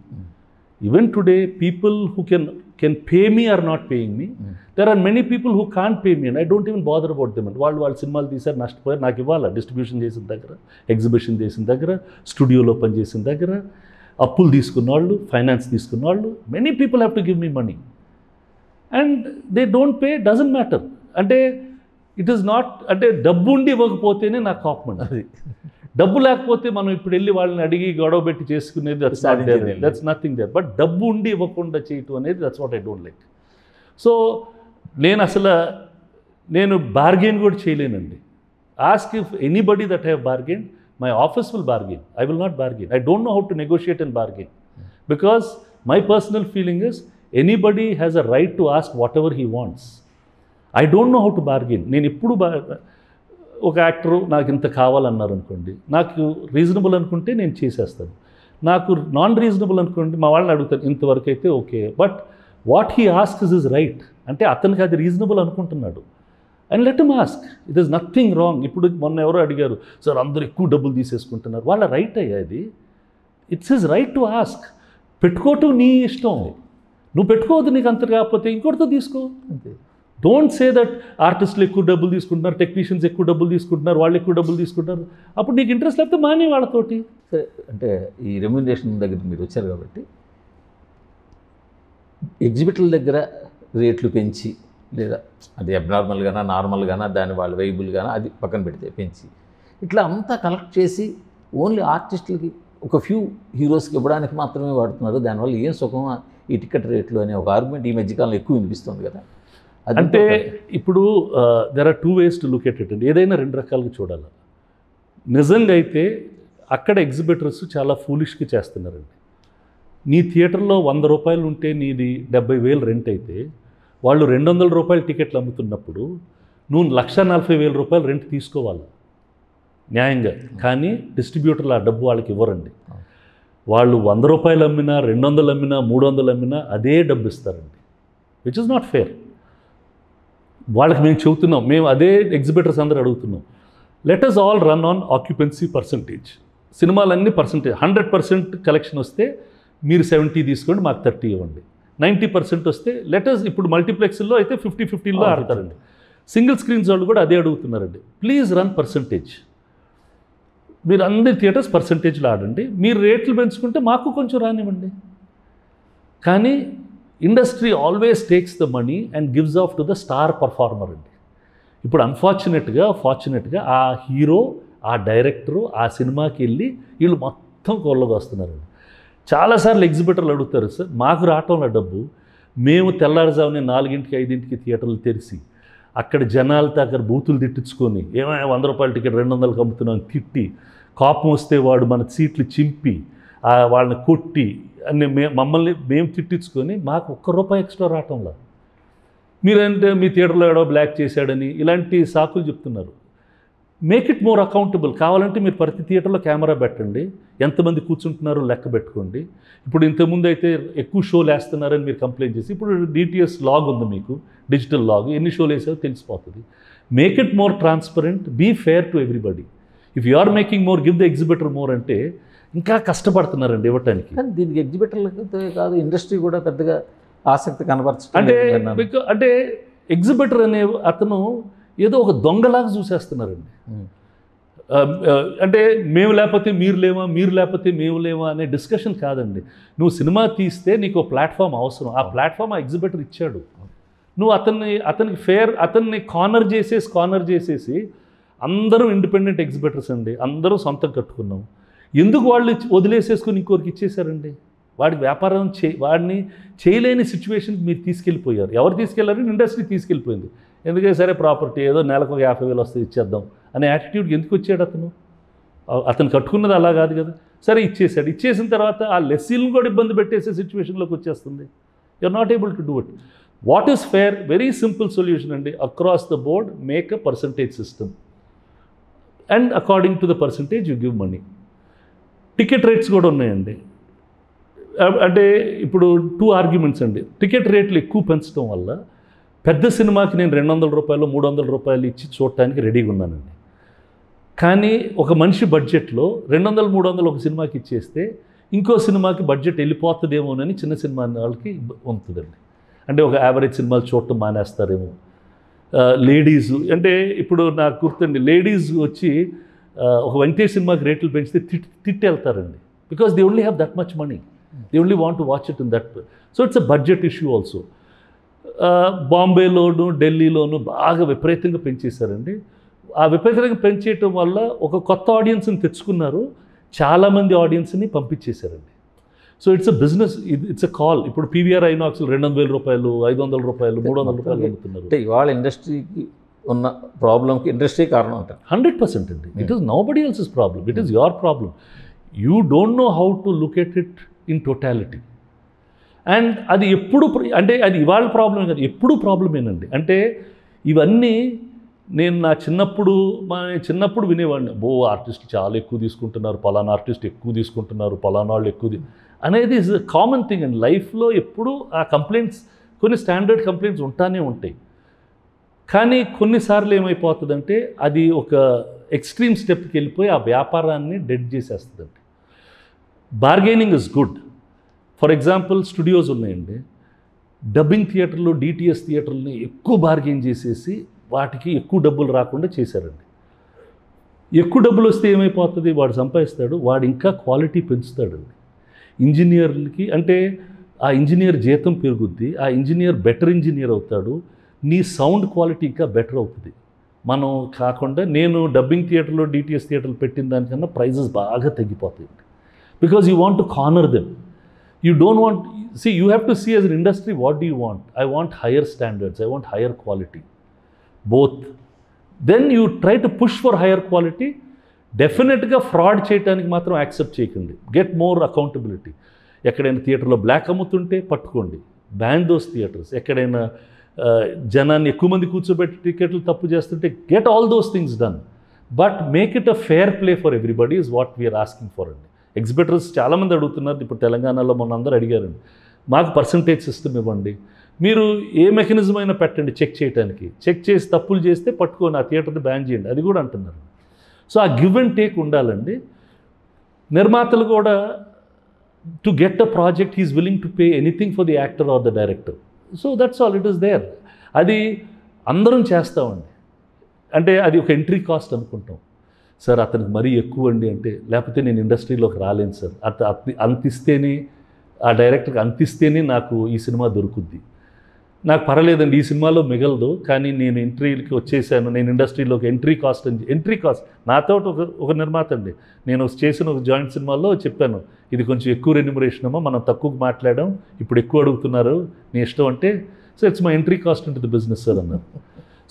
Even today, people who can can pay me are not paying me. Mm. There are many people who can't pay me, and I don't even bother about them. And while while cinema these are nashtapoyar naaki vala distribution chesin daggara, exhibition chesin daggara, studio lo pan chesin daggara, appulu teeskunnallu, finance teeskunnallu. Many people have to give me money, and they don't pay. Doesn't matter. Ante it is not ante dabbu undi ivakapotene na koopam adi. డబ్బు లేకపోతే మనం ఇప్పుడు వెళ్ళి వాళ్ళని అడిగి గొడవ పెట్టి చేసుకునేది that's not there that's nothing there but డబ్బు ఉండి ఇవ్వకుండా చేయటం అనేది that's what I don't like. So నేను అసలు నేను బార్గెన్ కూడా చేయలేనండి. Ask if anybody that have bargain my office will bargain. I will not bargain. I don't know how to negotiate and bargain because my personal feeling is anybody has a right to ask whatever he wants. I don't know how to bargain. నేను ఎప్పుడు బా ఒక actor నాకు ఇంత కావాలన్నారు అనుకోండి, నాకు reasonable అనుకుంటే నేను చేసేస్తాను. నాకు నాన్ రీజనబుల్ అనుకోండి మా వాళ్ళని అడుగుతాను ఇంతవరకు అయితే okay. But what he asks is right అంటే అతనికి అది రీజనబుల్ అనుకుంటున్నాడు and let him ask. It is nothing wrong. ఇప్పుడు మొన్న ఎవరో అడిగారు సార్ అందరూ ఎక్కువ డబ్బులు తీసేసుకుంటున్నారు. వాళ్ళ రైట్ అయ్యా అది. It's his right to ask. పెట్టుకోవటం నీ ఇష్టం. నువ్వు పెట్టుకోవద్దు నీకు అంత కాకపోతే ఇంకోటితో తీసుకో అంతే. డోంట్ సే దట్ ఆర్టిస్టులు ఎక్కువ డబ్బులు తీసుకుంటున్నారు, టెక్నీషియన్స్ ఎక్కువ డబ్బులు తీసుకుంటున్నారు, వాళ్ళు ఎక్కువ డబ్బులు తీసుకుంటున్నారు. అప్పుడు నీకు ఇంట్రెస్ట్ లేకపోతే మానే వాళ్ళతోటి. సరే, అంటే ఈ రెమ్యూనరేషన్ దగ్గర మీరు వచ్చారు కాబట్టి ఎగ్జిబిట్ల దగ్గర రేట్లు పెంచి, లేదా అది అబ్నార్మల్గానా నార్మల్గానా దాని వాళ్ళ వైబుల్గానా అది పక్కన పెడితే పెంచి, ఇట్లా అంతా కలెక్ట్ చేసి ఓన్లీ ఆర్టిస్టులకి ఒక ఫ్యూ హీరోస్కి ఇవ్వడానికి మాత్రమే వాడుతున్నారు. దానివల్ల ఏం సుఖం ఈ టికెట్ రేట్లు అనే ఒక ఆర్గ్యుమెంట్ ఈ మధ్యకాలంలో ఎక్కువ వినిపిస్తుంది కదా. అంటే ఇప్పుడు there are two ways to look at it అండి. ఏదైనా రెండు రకాలుగా చూడాలి. నిజంగా అయితే అక్కడ ఎగ్జిబిటర్స్ చాలా ఫూలిష్గా చేస్తున్నారండి. నీ థియేటర్లో వంద రూపాయలు ఉంటే నీది డెబ్బై వేలు రెంట్ అయితే వాళ్ళు రెండు వందల రూపాయలు టికెట్లు అమ్ముతున్నప్పుడు నువ్వు లక్ష నలభై వేల రూపాయలు రెంట్ తీసుకోవాలి న్యాయంగా. కానీ డిస్ట్రిబ్యూటర్లు ఆ డబ్బు వాళ్ళకి ఇవ్వరండి. వాళ్ళు వంద రూపాయలు అమ్మినా రెండు వందలు అమ్మినా మూడు వందలు అమ్మినా అదే డబ్బు ఇస్తారండి. Which is not fair. వాళ్ళకి మేము చెబుతున్నాం, మేము అదే ఎగ్జిబిటర్స్ అందరూ అడుగుతున్నాం, let us all run on occupancy percentage. సినిమాలన్నీ పర్సంటేజ్ హండ్రెడ్ పర్సెంట్ కలెక్షన్ వస్తే మీరు సెవెంటీ తీసుకోండి, మాకు థర్టీ ఇవ్వండి. నైంటీ పర్సెంట్ వస్తే లెట్ అస్, ఇప్పుడు మల్టీప్లెక్స్లో అయితే ఫిఫ్టీ ఫిఫ్టీలో ఆడతారండి. సింగిల్ స్క్రీన్స్ వాళ్ళు కూడా అదే అడుగుతున్నారండి. Please run percentage. మీరు అందరి థియేటర్స్ పర్సంటేజ్లో ఆడండి. మీరు రేట్లు పెంచుకుంటే మాకు కొంచెం రానివ్వండి. కానీ industry always takes the money and gives off to the star performer అండి. ఇప్పుడు అన్ఫార్చునేట్గా ఫార్చునేట్గా ఆ హీరో ఆ డైరెక్టరు ఆ సినిమాకి వెళ్ళి వీళ్ళు మొత్తం కోళ్ళగా వస్తున్నారండి. చాలాసార్లు ఎగ్జిబిటర్లు అడుగుతారు, సార్ మాకు రావటంలో డబ్బు, మేము తెల్లారుజామునే నాలుగింటికి ఐదింటికి థియేటర్లు తెరిచి అక్కడ జనాలతో అక్కడ బూతులు తిట్టించుకొని ఏమైనా వంద రూపాయల టికెట్ రెండు వందలకు అమ్ముతున్నాం తిట్టి, కోపం వస్తే వాడు మన సీట్లు చింపి వాళ్ళని కొట్టి అన్నీ మే మమ్మల్ని మేము తిట్టించుకొని మాకు ఒక్క రూపాయి ఎక్స్ట్రా రావటంలా. మీరంటే మీ థియేటర్లో ఏడో బ్లాక్ చేశాడని ఇలాంటి సాకులు చెప్తున్నారు. Make it more accountable. కావాలంటే మీరు ప్రతి థియేటర్లో కెమెరా పెట్టండి, ఎంతమంది కూర్చుంటున్నారో లెక్క పెట్టుకోండి. ఇప్పుడు ఇంతకుముందు అయితే ఎక్కువ షోలు వేస్తున్నారని మీరు కంప్లైంట్ చేసి, ఇప్పుడు డిటిఎస్ లాగ్ ఉంది మీకు, డిజిటల్ లాగ్, ఎన్ని షోలు వేసారో తెలిసిపోతుంది. Make it more transparent. Be fair to everybody. If you are making more, give the exhibitor more. అంటే ఇంకా కష్టపడుతున్నారండి ఇవ్వటానికి. కానీ దీనికి ఎగ్జిబిటర్లతో కాదు ఇండస్ట్రీ కూడా పెద్దగా ఆసక్తి కనబరచు. అంటే అంటే ఎగ్జిబిటర్ అనే అతను ఏదో ఒక దొంగలాగా చూసేస్తున్నారండి. అంటే మేము లేకపోతే మీరు లేమా, మీరు లేకపోతే మేము లేమా అనే డిస్కషన్ కాదండి. నువ్వు సినిమా తీస్తే నీకు ప్లాట్ఫామ్ అవసరం. ఆ ప్లాట్ఫామ్ ఆ ఎగ్జిబిటర్ ఇచ్చాడు. నువ్వు అతన్ని అతనికి ఫేర్ అతన్ని కార్నర్ చేసేసి కార్నర్ చేసేసి అందరూ ఇండిపెండెంట్ ఎగ్జిబిటర్స్ అండి, అందరూ సొంతం కట్టుకున్నాం. ఎందుకు వాళ్ళు వదిలేసేసుకుని ఇంకోరికి ఇచ్చేసారండి? వాడికి వ్యాపారం చే వాడిని చేయలేని సిచ్యువేషన్కి మీరు తీసుకెళ్ళిపోయారు. ఎవరు తీసుకెళ్లారు? ఇండస్ట్రీ తీసుకెళ్ళిపోయింది. ఎందుకంటే సరే ప్రాపర్టీ ఏదో నెలకు ఒక యాభై వేలు వస్తే ఇచ్చేద్దాం అనే యాటిట్యూడ్కి ఎందుకు వచ్చాడు అతను? అతను కట్టుకున్నది అలా కాదు కదా. సరే ఇచ్చేసాడు. ఇచ్చేసిన తర్వాత ఆ లెస్సీలను కూడా ఇబ్బంది పెట్టేసే సిచ్యువేషన్లోకి వచ్చేస్తుంది. You're not able to do it. What is fair? Very simple solution అండి. Across the board make a percentage system and according to the percentage you give money. Ticket rates కూడా ఉన్నాయండి. అంటే ఇప్పుడు టూ ఆర్గ్యుమెంట్స్ అండి. Ticket రేట్లు ఎక్కువ పెంచడం వల్ల పెద్ద సినిమాకి నేను రెండు వందల రూపాయలు మూడు వందల రూపాయలు ఇచ్చి చూడటానికి రెడీగా ఉన్నానండి. కానీ ఒక మనిషి బడ్జెట్లో రెండు వందలు మూడు వందలు ఒక సినిమాకి ఇచ్చేస్తే ఇంకో సినిమాకి బడ్జెట్ వెళ్ళిపోతుందేమోనని చిన్న సినిమా వాళ్ళకి ఉంటుందండి. అంటే ఒక యావరేజ్ సినిమాలు చూడటం మానేస్తారేమో. లేడీస్ అంటే ఇప్పుడు నాకు గుర్తుంది, లేడీస్ వచ్చి ఒక వెంకటేష్ సినిమాకి రేట్లు పెంచితే తిట్ తిట్టి వెళ్తారండి. Because they only have that much money, they only want to watch it in that. So it's a budget issue also. బాంబేలోను ఢిల్లీలోను బాగా విపరీతంగా పెంచేశారండి. ఆ విపరీతంగా పెంచేయటం వల్ల ఒక కొత్త ఆడియన్స్ని తెచ్చుకున్నారు, చాలామంది ఆడియన్స్ని పంపించేశారండి. So it's a business, it's a call. ఇప్పుడు పీవీఆర్ ఐనాక్స్ రెండు వందల వేల రూపాయలు, ఐదు వందల రూపాయలు, మూడు వందల రూపాయలు అమ్ముతున్నారు. అంటే ఇవాళ ఇండస్ట్రీకి ఉన్న ప్రాబ్లంకి ఇండస్ట్రీ కారణం అంటారు. హండ్రెడ్ పర్సెంట్ అండి. It is nobody else's problem, it is your problem. You don't know how to look at it in totality. And అది ఎప్పుడు అంటే అది ఇవాళ ప్రాబ్లమే కాదు, ఎప్పుడు ప్రాబ్లమేనండి. అంటే ఇవన్నీ నేను నా చిన్నప్పుడు మా చిన్నప్పుడు వినేవాడిని, బో ఆర్టిస్టులు చాలా ఎక్కువ తీసుకుంటున్నారు, పలానా ఆర్టిస్ట్ ఎక్కువ తీసుకుంటున్నారు, పలానా వాళ్ళు ఎక్కువ అనేది ఇస్ కామన్ థింగ్ అండి. లైఫ్లో ఎప్పుడు ఆ కంప్లైంట్స్, కొన్ని స్టాండర్డ్ కంప్లైంట్స్ ఉంటానే ఉంటాయి. కానీ కొన్నిసార్లు ఏమైపోతుందంటే అది ఒక ఎక్స్ట్రీమ్ స్టెప్కి వెళ్ళిపోయి ఆ వ్యాపారాన్ని డెడ్ చేసేస్తుందండి. Bargaining is good. For example studios ఉన్నాయండి, డబ్బింగ్ థియేటర్లు, డిటిఎస్ థియేటర్లని ఎక్కువ బార్గెన్ చేసేసి వాటికి ఎక్కువ డబ్బులు రాకుండా చేశారండి. ఎక్కువ డబ్బులు వస్తే ఏమైపోతుంది, వాడు సంపాదిస్తాడు, వాడు ఇంకా క్వాలిటీ పెంచుతాడండి. ఇంజనీర్లకి అంటే ఆ ఇంజనీర్ జీతం పెరుగుద్ది, ఆ ఇంజనీర్ బెటర్ ఇంజనీర్ అవుతాడు, నీ సౌండ్ క్వాలిటీ ఇంకా బెటర్ అవుతుంది. మనం కాకుండా నేను డబ్బింగ్ థియేటర్లో డిటిఎస్ థియేటర్లు పెట్టిన దానికన్నా ప్రైజెస్ బాగా తగ్గిపోతాయండి. Because you want to corner them. You don't want, see, you have to see as an industry, what do you want? I want higher standards, I want higher quality, both. Then you try to push for higher quality, definitely fraud cheyadaniki matram accept cheyakandi, get more accountability. Ekkadaina theater lo black amutunte pattukondi, ban those theaters. Ekkadaina jananni ekku mandi koochobetti ticketlu tappu chestunte, get all those things done, but make it a fair play for everybody is what we are asking for andi. Exhibitors చాలామంది అడుగుతున్నారు. ఇప్పుడు తెలంగాణలో మొన్న అందరూ అడిగారండి, మాకు percentage system ఇవ్వండి, మీరు ఏ మెకానిజం అయినా పెట్టండి చెక్ చేయడానికి, చెక్ చేసి తప్పులు చేస్తే పట్టుకొని ఆ థియేటర్ని బ్యాన్ చేయండి అది కూడా అంటున్నారు. సో ఆ గివ్ అండ్ టేక్ ఉండాలండి. నిర్మాతలు కూడా to get a project he's willing to pay anything for the actor or the director. So that's all, it is there. అది అందరం చేస్తామండి. అంటే అది ఒక ఎంట్రీ కాస్ట్ అనుకుంటాం. సార్ అతనికి మరీ ఎక్కువ అండి అంటే, లేకపోతే నేను ఇండస్ట్రీలోకి రాలేను సార్, అత అంతిస్తేనే ఆ డైరెక్టర్కి అంతిస్తేనే నాకు ఈ సినిమా దొరుకుద్ది, నాకు పర్లేదండి ఈ సినిమాలో మిగలదు కానీ నేను ఎంట్రీకి వచ్చేసాను, నేను ఇండస్ట్రీలోకి ఎంట్రీ కాస్ట్ అని. ఎంట్రీ కాస్ట్ నాతో ఒక ఒక నిర్మాత అండి, నేను చేసిన ఒక జాయింట్ సినిమాలో చెప్పాను, ఇది కొంచెం ఎక్కువ రెన్యూమరేషన్ అమ్మా, మనం తక్కువ మాట్లాడడం, ఇప్పుడు ఎక్కువ అడుగుతున్నారు, నీ ఇష్టం అంటే, so it's my entry cost into the business sir అన్నారు.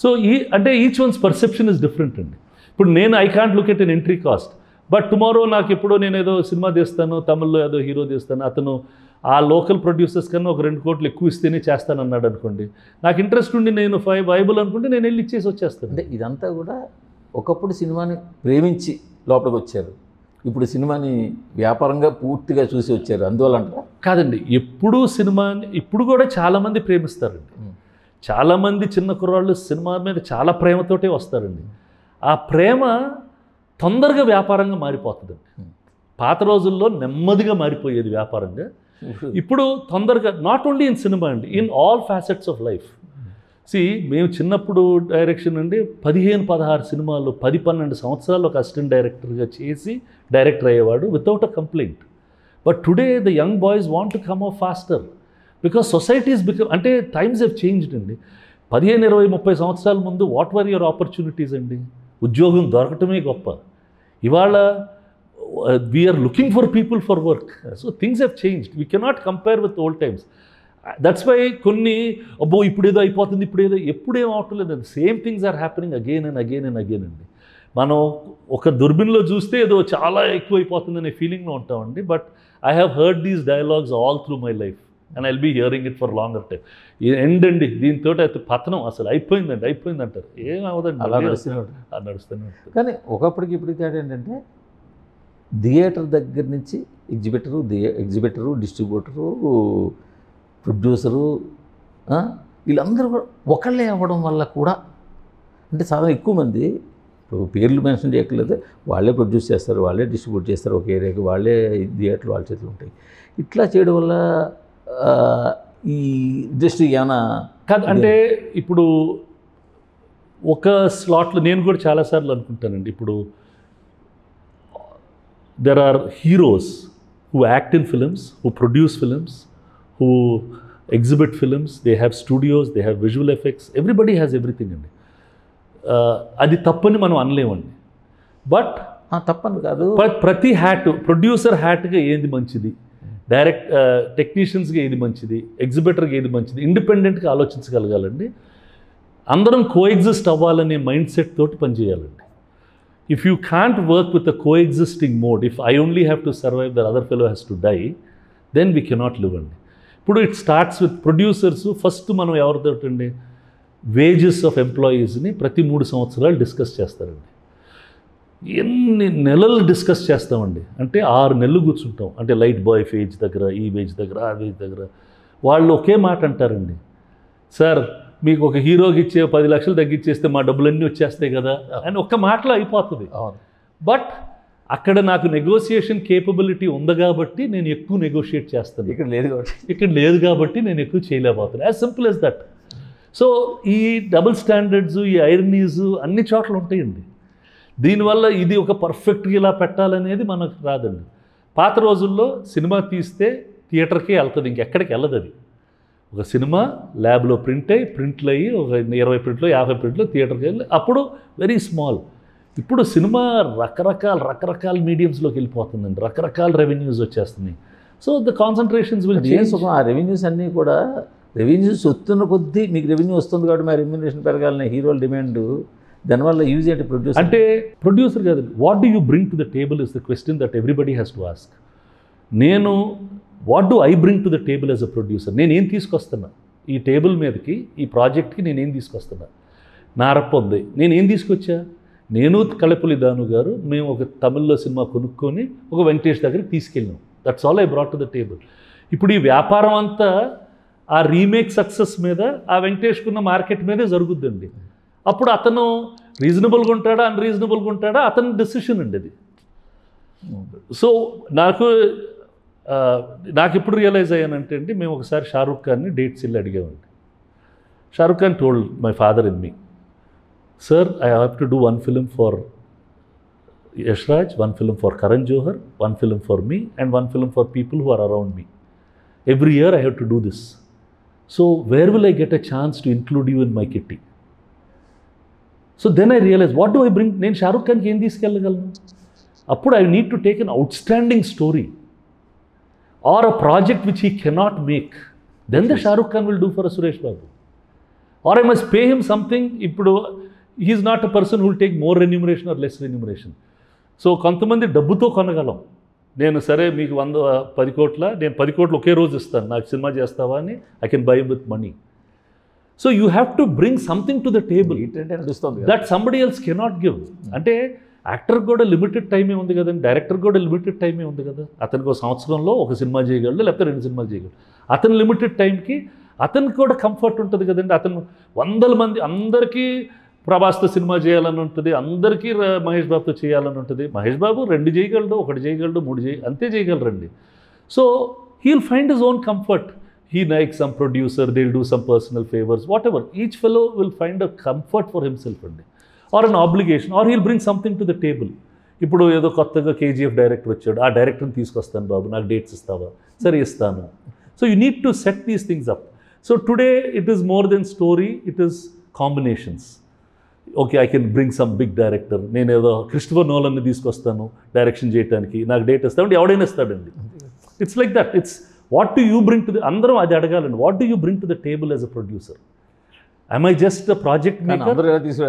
సో ఈ అంటే each one's perception is different అండి. ఇప్పుడు నేను I can't look at an entry cost, but tomorrow నాకు ఎప్పుడో నేను ఏదో సినిమా తీస్తాను, తమిళ్లో ఏదో హీరో తీస్తాను, అతను ఆ లోకల్ ప్రొడ్యూసర్స్ కన్నా ఒక రెండు కోట్లు ఎక్కువ ఇస్తేనే చేస్తానన్నాడు అనుకోండి, నాకు ఇంట్రెస్ట్ ఉండి నేను ఫై వైబుల్ అనుకుంటే నేను వెళ్ళి ఇచ్చేసి వచ్చేస్తాను. అంటే ఇదంతా కూడా ఒకప్పుడు సినిమాని ప్రేమించి లోపలికి వచ్చారు, ఇప్పుడు సినిమాని వ్యాపారంగా పూర్తిగా చూసి వచ్చారు అందువల్ల అంటారా? కాదండి, ఎప్పుడూ సినిమాని ఇప్పుడు కూడా చాలామంది ప్రేమిస్తారండి. చాలామంది చిన్న కుర్రాళ్ళు సినిమా మీద చాలా ప్రేమతోటే వస్తారండి. ఆ ప్రేమ తొందరగా వ్యాపారంగా మారిపోతుందండి. పాత రోజుల్లో నెమ్మదిగా మారిపోయేది వ్యాపారంగా, ఇప్పుడు తొందరగా. నాట్ ఓన్లీ ఇన్ సినిమా అండి, in all facets of life. See మేము చిన్నప్పుడు డైరెక్షన్ అండి, పదిహేను పదహారు సినిమాలు పది పన్నెండు సంవత్సరాలు ఒక అసిస్టెంట్ డైరెక్టర్గా చేసి డైరెక్టర్ అయ్యేవాడు without a complaint. But today the young boys want to come up faster because societies become అంటే టైమ్స్ హెవ్ చేంజ్డ్ అండి. పదిహేను ఇరవై ముప్పై సంవత్సరాల ముందు వాట్ వర్ యువర్ ఆపర్చునిటీస్ అండి, ఉద్యోగం దొరకటమే గొప్ప. ఇవాళ we're looking for people for work. So things have changed, we cannot compare with old times. That's why కొన్ని అబ్బో ఇప్పుడేదో అయిపోతుంది, ఇప్పుడేదో ఎప్పుడేం అవట్లేదండి. Same things are happening again and again and again అండి. మనం ఒక దుర్బిన్లో చూస్తే ఏదో చాలా ఎక్కువ అయిపోతుందనే ఫీలింగ్లో ఉంటామండి. But I have heard these dialogues all through my life and I'll be hearing it for longer time. End అండి దీంతో అయితే పతనం, అసలు అయిపోయిందండి అయిపోయింది అంటారు. ఏం అవదండి అలా నడుస్తున్నాడు నడుస్తున్నాడు కానీ ఒకప్పటికి ఇప్పుడు తేడా ఏంటంటే థియేటర్ దగ్గర నుంచి ఎగ్జిబిటరు, థియే ఎగ్జిబిటరు, డిస్ట్రిబ్యూటరు, ప్రొడ్యూసరు, వీళ్ళందరూ కూడా ఒకళ్ళే అవ్వడం వల్ల కూడా అంటే చాలా ఎక్కువ మంది ఇప్పుడు పేర్లు మెన్షన్ చేయట్లేదు, వాళ్ళే ప్రొడ్యూస్ చేస్తారు, వాళ్ళే డిస్ట్రిబ్యూట్ చేస్తారు, ఒక ఏరియాకి వాళ్ళే థియేటర్లు వాళ్ళ చేతులు ఉంటాయి. ఇట్లా చేయడం వల్ల ఈ ఇండస్ట్రీ ఏమైనా కాదు అంటే ఇప్పుడు ఒక స్లాట్లో నేను కూడా చాలాసార్లు అనుకుంటానండి, ఇప్పుడు there are heroes who act in films, who produce films, who exhibit films, they have studios, they have visual effects, everybody has everything andi. Adi tappani manam anlevandi, but ha tappanu kaadu, prati hat producer hat ga edi manchidi, direct technicians ga edi manchidi, exhibitor ga edi manchidi, independent ga aalochinchagalagalandi, andaram coexist avvalane mind set toti pan cheyalanడి. If you can't work with a coexisting mode, if I only have to survive, the other fellow has to die, then we cannot live andi. ఇప్పుడు it starts with producers. First మనం ఎవరితోటి అండి, wages of ఎంప్లాయీస్ని ప్రతి మూడు సంవత్సరాలు discuss చేస్తారండి. ఎన్ని నెలలు డిస్కస్ చేస్తామండి అంటే ఆరు నెలలు కూర్చుంటాం, అంటే లైట్ బాయ్ వేజ్ దగ్గర, ఈ వేజ్ దగ్గర, ఆ వేజ్ దగ్గర. వాళ్ళు ఒకే మాట అంటారండి, సార్ మీకు ఒక హీరోకి ఇచ్చే పది లక్షలు తగ్గిచ్చేస్తే మా డబ్బులన్నీ వచ్చేస్తాయి కదా అని ఒక్క మాటలో అయిపోతుంది. బట్ అక్కడ నాకు నెగోషియేషన్ కేపబిలిటీ ఉంది కాబట్టి నేను ఎక్కువ నెగోషియేట్ చేస్తాను, ఇక్కడ లేదు కాబట్టి ఇక్కడ లేదు కాబట్టి నేను ఎక్కువ చేయలేకపోతున్నాను. As simple as that. So ఈ డబుల్ స్టాండర్డ్స్, ఈ ఐరనీస్ అన్ని చోట్ల ఉంటాయండి. దీనివల్ల ఇది ఒక పర్ఫెక్ట్గా ఇలా పెట్టాలనేది మనకు రాదండి. పాత రోజుల్లో సినిమా తీస్తే థియేటర్కే వెళ్తుంది, ఇంకెక్కడికి వెళ్ళదు. అది ఒక సినిమా ల్యాబ్లో ప్రింట్ అయ్యి ప్రింట్లు అయ్యి ఒక ఇరవై ప్రింట్లో యాభై ప్రింట్లో థియేటర్కి వెళ్ళి, అప్పుడు వెరీ స్మాల్. ఇప్పుడు సినిమా రకరకాల రకరకాల మీడియంస్లోకి వెళ్ళిపోతుందండి, రకరకాల రెవెన్యూస్ వచ్చేస్తున్నాయి. So the concentrations will change. ఆ రెవెన్యూస్ అన్నీ కూడా, రెవెన్యూస్ వస్తున్న కొద్దీ మీకు రెవెన్యూ వస్తుంది కాబట్టి మా రెమ్యూనరేషన్ పెరగాలనే హీరోల డిమాండ్, దానివల్ల యూజ్ అంటే ప్రొడ్యూసర్ అంటే ప్రొడ్యూసర్ కాదు, what do you bring to the table is the question that everybody has to ask. నేను what do I bring to the table as a producer, నేనేం తీసుకొస్తున్నా ఈ టేబుల్ మీదకి, ఈ ప్రాజెక్ట్కి నేనేం తీసుకొస్తున్నా, నా రప్ప ఉంది, నేనేం తీసుకొచ్చా. నేను కళపులి దాను గారు మేము ఒక తమిళ్లో సినిమా కొనుక్కొని ఒక వెంకటేష్ దగ్గరికి తీసుకెళ్ళాం, that's all I brought to the table. ఇప్పుడు ఈ వ్యాపారం అంతా ఆ రీమేక్ సక్సెస్ మీద, ఆ వెంకటేష్కున్న మార్కెట్ మీదే జరుగుద్దండి. అప్పుడు అతను రీజనబుల్గా ఉంటాడా అన్ రీజనబుల్గా ఉంటాడా అతని డెసిషన్ అండి అది. సో నాకు నాకు ఎప్పుడు రియలైజ్ అయ్యానంటే అండి, మేము ఒకసారి షారూఖ్ ఖాన్ని డేట్స్ వెళ్ళి అడిగామండి. Shahrukh Khan told my father and me, sir, I have to do one film for Yashraj, one film for Karan Johar, one film for me, and one film for people who are around me. Every year I have to do this, so where will I get a chance to include you in my kitty? So then I realized, what do I bring? Nen Shahrukh Khan ki em teeskelgalanu, appudu I need to take an outstanding story or a project which he cannot make, then the Shahrukh Khan will do for a Suresh Babu, or I must pay him something. Ippudu he is not a person who will take more remuneration or less remuneration. So కొంతమంది డబ్బుతో కొనగలం. నేను సరే మీకు వంద పది కోట్ల నేను పది కోట్లు ఒకే రోజు ఇస్తాను, నాకు సినిమా చేస్తావా అని, I can buy with money. So you have to bring something to the table that somebody else cannot give. అంటే యాక్టర్ కూడా లిమిటెడ్ టైమే ఉంది కదండి, డైరెక్టర్ కూడా లిమిటెడ్ టైమే ఉంది కదా, అతనికి ఒక సంవత్సరంలో ఒక సినిమా చేయగలడు లేకపోతే రెండు సినిమాలు చేయగలడు. అతని లిమిటెడ్ టైంకి అతనికి కూడా కంఫర్ట్ ఉంటుంది కదండి. అతను వందల మంది అందరికీ ప్రభాస్తో సినిమా చేయాలని ఉంటుంది, అందరికీ మహేష్ బాబుతో చేయాలని ఉంటుంది. మహేష్ బాబు రెండు చేయగలడు, ఒకటి చేయగలడు, మూడు చేయ అంతే చేయగలరండి. So he will find his own comfort. He like some producer, they will do some personal favours, whatever. Each fellow will find a comfort for himself అండి, or an obligation, or he'll bring something to the table. ఇప్పుడు ఏదో కొత్తగా KGF director వచ్చాడు, ఆ డైరెక్టర్ని తీసుకొస్తాను బాబు, నాకు dates ఇస్తావా, సరే ఇస్తాను. So you need to set these things up. So today it is more than story, it is combinations. Okay, I can bring some big director, నేను ఏదో క్రిస్టోఫర్ నోలన్ని తీసుకొస్తాను డైరెక్షన్ చేయడానికి, నాకు డేట్ ఇస్తామంటే ఎవడైనా ఇస్తాడండి. It's like that. It's what to you bring to the, అందరం అది అడగాలండి, what to you bring to the table as a producer. I'm I just the project maker?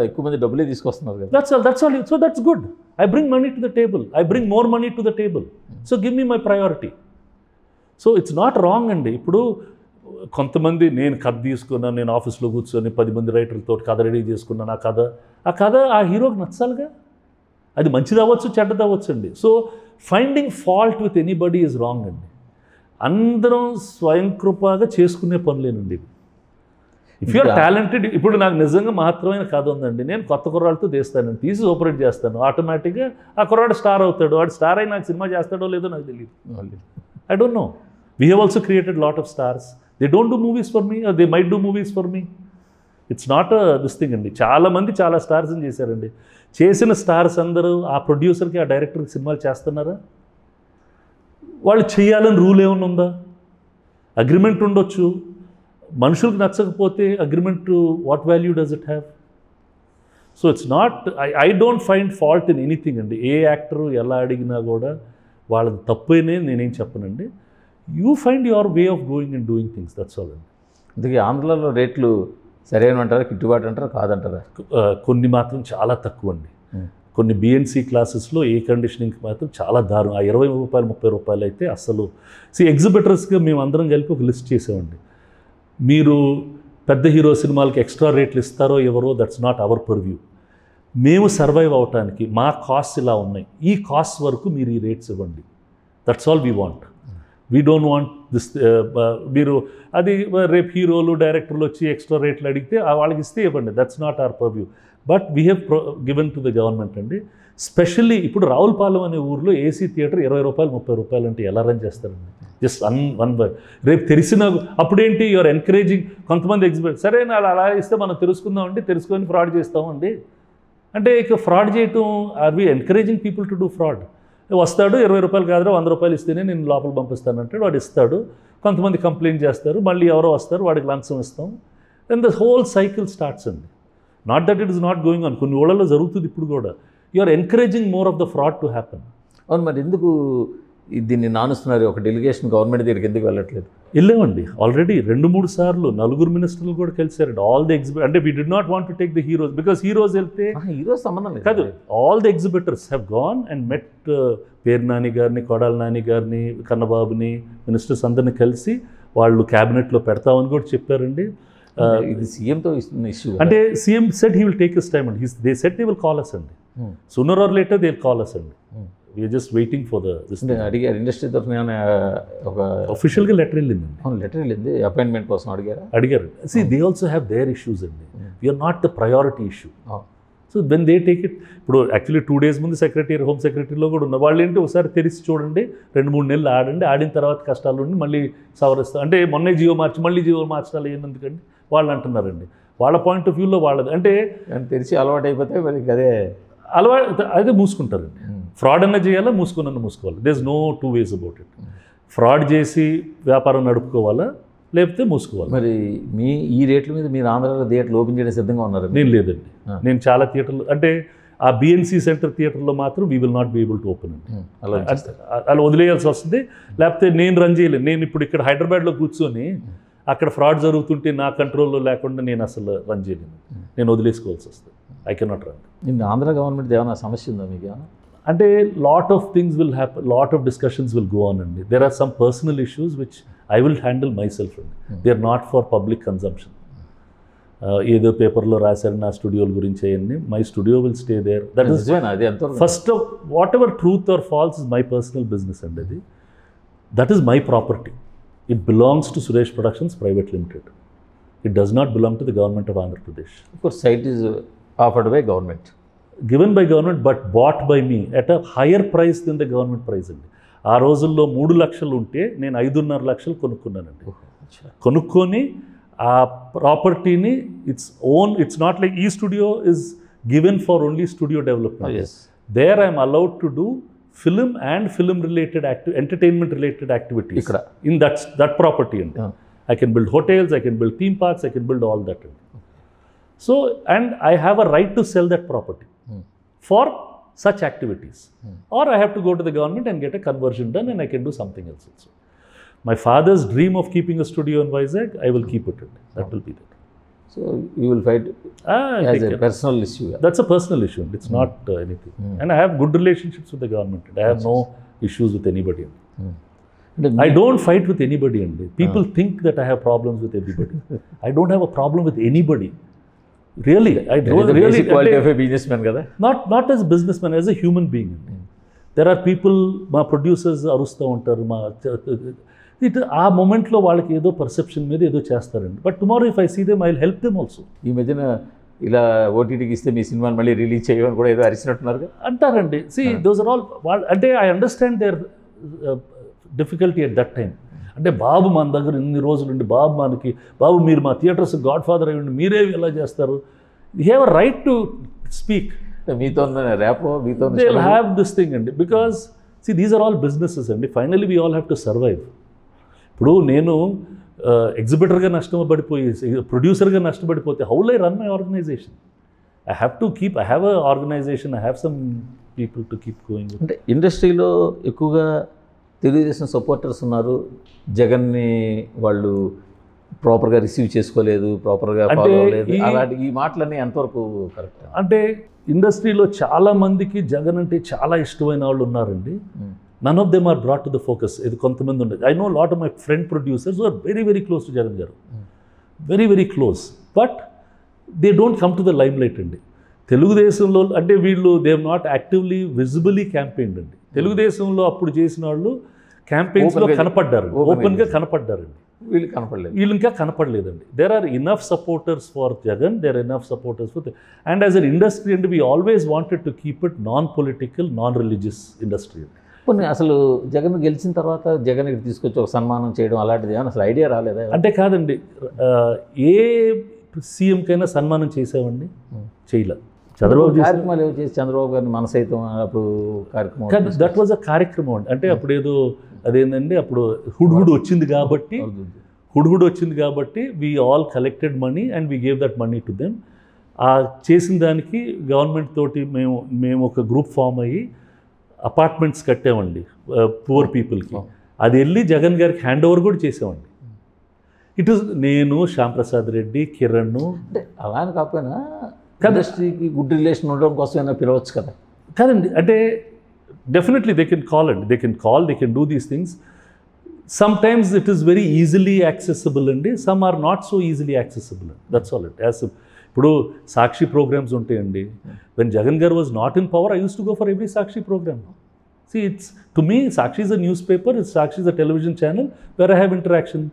ఎక్కువ మంది డబ్బులే తీసుకొస్తున్నారు కదా, that's all that's all so that's good. I bring money to the table, I bring more money to the table, so give me my priority. So it's not wrong అండి. ఇప్పుడు కొంతమంది నేను కథ తీసుకున్నాను, నేను ఆఫీస్లో కూర్చొని పది మంది రైటర్లతో కథ రెడీ చేసుకున్నాను, ఆ కథ ఆ కథ ఆ హీరోకి నచ్చాలిగా, అది మంచిది అవ్వచ్చు చెడ్డది అవ్వచ్చు అండి. So finding fault with anybody is wrong అండి. అందరం స్వయంకృపగా చేసుకునే పనులేనండి. ఇఫ్ యు ఆర్ టాలెంటెడ్ ఇప్పుడు నాకు నిజంగా మాత్రమే కథ ఉందండి, నేను కొత్త కుర్రాళ్ళతో తీస్తాను, తీసి ఆపరేట్ చేస్తాను, ఆటోమేటిక్గా ఆ కుర్రాడు స్టార్ అవుతాడు. వాడు స్టార్ అయినా నాకు సినిమా చేస్తాడో లేదో నాకు తెలియదు. I don't know. We have also created lot of stars. They don't do movies for me, they might do movies for me. It's not this thing అండి. చాలామంది చాలా స్టార్స్ని చేశారండి. చేసిన స్టార్స్ అందరూ ఆ ప్రొడ్యూసర్కి ఆ డైరెక్టర్కి సినిమాలు చేస్తున్నారా? వాళ్ళు చేయాలని రూల్ ఏమైనా ఉందా? అగ్రిమెంట్ ఉండొచ్చు. మనుషులకు నచ్చకపోతే agreement what value does it have? So it's not, I I don't find fault in anything అండి. ఏ యాక్టరు ఎలా అడిగినా కూడా వాళ్ళది తప్పనే నేనేం చెప్పనండి. You find your way of going and doing things, that's all అండి. అందుకే ఆంధ్రలో రేట్లు సరైన అంటారా, కిట్టుబాటు అంటారా, కాదంటారా? కొన్ని మాత్రం చాలా తక్కువ అండి. కొన్ని బిఎన్సి క్లాసెస్లో ఏ కండిషనింగ్కి మాత్రం చాలా దారుణం. ఆ ఇరవై రూపాయలు ముప్పై రూపాయలు అయితే అసలు. సి ఎగ్జిబిటర్స్గా మేము అందరం కలిపి ఒక లిస్ట్ చేసామండి. మీరు పెద్ద హీరో సినిమాలకి ఎక్స్ట్రా రేట్లు ఇస్తారో ఎవరో, దట్స్ నాట్ అవర్ పర్వ్యూ. మేము సర్వైవ్ అవటానికి మా కాస్ట్ ఇలా ఉన్నాయి, ఈ కాస్ట్ వరకు మీరు ఈ రేట్స్ ఇవ్వండి, that's all we want. We don't want this. మీరు అది రేపు హీరోలు డైరెక్టర్లు వచ్చి ఎక్స్ట్రా రేట్లు అడిగితే వాళ్ళకి ఇస్తే ఇవ్వండి, that's not our purview. But we have given to the government అండి. స్పెషల్లీ ఇప్పుడు రావులపాలెం అనే ఊర్లో ఏసీ థియేటర్ ఇరవై రూపాయలు ముప్పై రూపాయలు అంటే ఎలా రన్ చేస్తారండి? జస్ట్ అన్ వన్ బై రేపు తెలిసిన అప్పుడేంటి యువర్ ఎన్కరేజింగ్ కొంతమంది ఎగ్జిబిట్. సరే వాళ్ళు అలా ఇస్తే మనం తెలుసుకుందామండి, తెలుసుకొని ఫ్రాడ్ చేస్తామండి. అంటే ఇక ఫ్రాడ్ చేయటం, are we encouraging people to do fraud? వస్తాడు, ఇరవై రూపాయలు కాదురా వంద రూపాయలు ఇస్తేనే నేను లోపల పంపిస్తానంటాడు, వాడు ఇస్తాడు. కొంతమంది కంప్లైంట్ చేస్తారు, మళ్ళీ ఎవరో వస్తారు, వాడికి లంచం ఇస్తాం. Then the whole cycle starts అండి. Not that it is not going on. కొన్ని ఊళ్ళలో జరుగుతుంది ఇప్పుడు కూడా. You are encouraging more of the fraud to happen. అవును, మరి ఎందుకు దీన్ని నానుస్తున్నారు? ఒక డెలిగేషన్ గవర్నమెంట్ దగ్గరికి ఎందుకు వెళ్ళట్లేదు? వెళ్ళామండి ఆల్రెడీ రెండు మూడు సార్లు. నలుగురు మినిస్టర్లు కూడా కలిసారండి. ఆల్ ది ఎగ్జిబిట్ అంటే we did not want to take the heroes, because heroes వెళ్తే హీరోస్ సంబంధం లేదు కాదు. All the exhibitors have gone and met పేరు నాని గారిని, కొడాల నాని గారిని, కన్నబాబుని, మినిస్టర్స్ అందరిని కలిసి వాళ్ళు క్యాబినెట్లో పెడతామని కూడా చెప్పారండి. ఇది సీఎంతో ఇష్యూ అంటే CM set he will take his time and his they set they will call us అండి. Sooner or later they will call us అండి. We are just waiting for the అడిగారు. ఇండస్ట్రీ తరఫున ఒక అఫీషియల్గా లెటర్ వెళ్ళిందండి. Letter వెళ్ళింది appointment కోసం అడిగారు. అడిగారు. See they also have their issues అండి. We are not the priority issue. So then they take it. ఇప్పుడు యాక్చువల్లీ టూ డేస్ ముందు సెక్రటరీ, హోమ్ సెక్రటరీలో కూడా ఉన్నారు. వాళ్ళు ఏంటి ఒకసారి తెరిచి చూడండి, రెండు మూడు నెలలు ఆడండి, ఆడిన తర్వాత కష్టాలు ఉండి మళ్ళీ సవరిస్తారు అంటే మొన్నే జియో మార్చి మళ్ళీ జియో మార్చడాలు ఏందుకండి వాళ్ళు అంటున్నారండి. వాళ్ళ పాయింట్ ఆఫ్ వ్యూలో వాళ్ళది అంటే తెరిచి అలవాటు అయిపోతే మరి అదే అలవాటు అదే మూసుకుంటారండి. ఫ్రాడ్ అన్న చేయాలా, మూసుకున్న మూసుకోవాలి. There is no two ways about it. Fraud చేసి వ్యాపారం నడుపుకోవాలా, లేకపోతే మూసుకోవాలి. మరి మీ ఈ రేట్ల మీద మీరు ఆంధ్రాలో థియేటర్లు ఓపెన్ చేయడం సిద్ధంగా ఉన్నారు? నేను లేదండి. నేను చాలా థియేటర్లు అంటే ఆ బిఎన్సి సెంటర్ థియేటర్లో మాత్రం we will not be able to open అండి. అలా వదిలేయాల్సి వస్తుంది. లేకపోతే నేను రన్ చేయలేను. నేను ఇప్పుడు ఇక్కడ హైదరాబాద్లో కూర్చొని అక్కడ ఫ్రాడ్ జరుగుతుంటే నా కంట్రోల్లో లేకుండా నేను అసలు రన్ చేయలేను. నేను వదిలేసుకోవాల్సి వస్తుంది. I cannot run. నేను ఆంధ్ర గవర్నమెంట్ ఏమైనా సమస్య ఉందా మీకు? అంటే lot of things will happen, lot of discussions will go on అండి. There are some personal issues which I will handle myself అండి. They are not for public consumption. ఏదో పేపర్లో రాశారు నా స్టూడియోల గురించి అవన్నీ. My studio will stay there. That is first of whatever truth or false is my personal business అండి. అది that is my property. It belongs to Suresh productions private limited. It does not belong to the government of Andhra Pradesh. Course site is offered by government, given by government, but bought by me at a higher price than the government price అండి. ఆ రోజుల్లో మూడు లక్షలు ఉంటే నేను ఐదున్నర లక్షలు కొనుక్కున్నానండి. కొనుక్కొని ఆ ప్రాపర్టీని it's own. It's not like ఈ studio is given for only studio development. There I'm allowed to do film and film related active entertainment related activities ఇక్కడ ఇన్ దట్ దట్ ప్రాపర్టీ అండి. I can build hotels, I can build theme parks, I can build all that అండి. So and I have a right to sell that property for such activities. Hmm. Or I have to go to the government and get a conversion done and I can do something else also. My father's dream of keeping a studio in Vizag, I will keep it. That will be that. So you will fight ah, as a personal it. issue. That's a personal issue. It's hmm. not uh, anything. Hmm. And I have good relationships with the government. I have no issues with anybody. Hmm. I don't fight with anybody. People ah. think that I have problems with everybody. I don't have a problem with anybody. really i don't really quality of a businessman kada, not not as a businessman, as a human being. Mm. There are people, my producers arusta untaru, ma it aa moment lo vaaliki edo perception meeda edo chestarandi. But tomorrow if I see them, I'll help them also. Imagine ila O T T ki iste mee cinema malli release cheyavani kuda edo arisinatunaru antarandi. See, those are all ante I understand their uh, difficulty at that time. అంటే బాబు మన దగ్గర ఇన్ని రోజులు ఉండి బాబు మనకి బాబు మీరు మా theatres God father అయ్యండి మీరేవి ఎలా చేస్తారు, you have a right to speak మీతో రేపో మీతో they will have this thing అండి. Because see these are all businesses అండి. Finally we all have to survive. ఇప్పుడు నేను ఎగ్జిబిటర్గా నష్టపడిపోయి ప్రొడ్యూసర్గా నష్టపడిపోతే how I run my organisation? I have to keep I have a organisation, I have some people to keep going. అంటే ఇండస్ట్రీలో ఎక్కువగా తెలుగుదేశం సపోర్టర్స్ ఉన్నారు, జగన్ని వాళ్ళు ప్రాపర్గా రిసీవ్ చేసుకోలేదు, ప్రాపర్గా ఫాలో అవ్వలేదు, అలాంటి ఈ మాటలన్నీ ఎంతవరకు కరెక్ట్? అంటే ఇండస్ట్రీలో చాలామందికి జగన్ అంటే చాలా ఇష్టమైన వాళ్ళు ఉన్నారండి. None of them are brought to the focus. ఇది కొంతమంది ఉండదు. I know lot of my friend producers are very very close to Jagan garu, very very close, but they don't come to the limelight అండి. తెలుగుదేశంలో అంటే వీళ్ళు they have not actively visibly campaigned అండి. తెలుగుదేశంలో అప్పుడు చేసిన వాళ్ళు క్యాంపెయిన్స్లో కనపడ్డారు, ఓపెన్గా కనపడ్డారండి. వీళ్ళు కనపడలేదు, వీళ్ళు ఇంకా కనపడలేదండి. There are enough supporters for Jagan, there are enough supporters for and as an industry and we always wanted to keep it non political, non religious industry. కొన్ని అసలు జగన్ గెలిచిన తర్వాత జగన్ ఇక్కడ తీసుకొచ్చి ఒక సన్మానం చేయడం అలాంటిది ఏమైనా అసలు ఐడియా రాలేదా? అంటే కాదండి, ఏ సీఎంకైనా సన్మానం చేసామండి, చేయలే. చంద్రబాబు కార్యక్రమాలు ఏవో చేసి చంద్రబాబు గారిని మన సైతం అప్పుడు కార్యక్రమం దట్ వాజ్ అ కార్యక్రమం అండి. అంటే అప్పుడు ఏదో అదేంటండి, అప్పుడు హుడ్హుడ్ వచ్చింది కాబట్టి హుడ్హుడ్ వచ్చింది కాబట్టి we all collected money and we gave that money to them. ఆ చేసిన దానికి గవర్నమెంట్ తోటి మేము మేము ఒక గ్రూప్ ఫామ్ అయ్యి అపార్ట్మెంట్స్ కట్టామండి పూర్ పీపుల్కి. అది వెళ్ళి జగన్ గారికి హ్యాండ్ ఓవర్ కూడా చేసామండి. ఇట్ ఈస్ నేను, శ్యాంప్రసాద్ రెడ్డి, కిరణ్ అలా కాకపోయినా ఇండస్ట్రీకి గుడ్ రిలేషన్ ఉండడం కోసం ఏమైనా పిలవచ్చు కదా? కాదండి, అంటే డెఫినెట్లీ దే కెన్ కాల్ అండి, they can call, they can do these things. Sometimes it is very easily accessible అండి, some are not so easily accessible అండి. That's all it. యాజ్ ఇప్పుడు సాక్షి ప్రోగ్రామ్స్ ఉంటాయండి. When Jagan garu was not in power I use to go for every Sakshi program. See it's to me Sakshi is a newspaper, it's Sakshi is a television channel where I have interaction.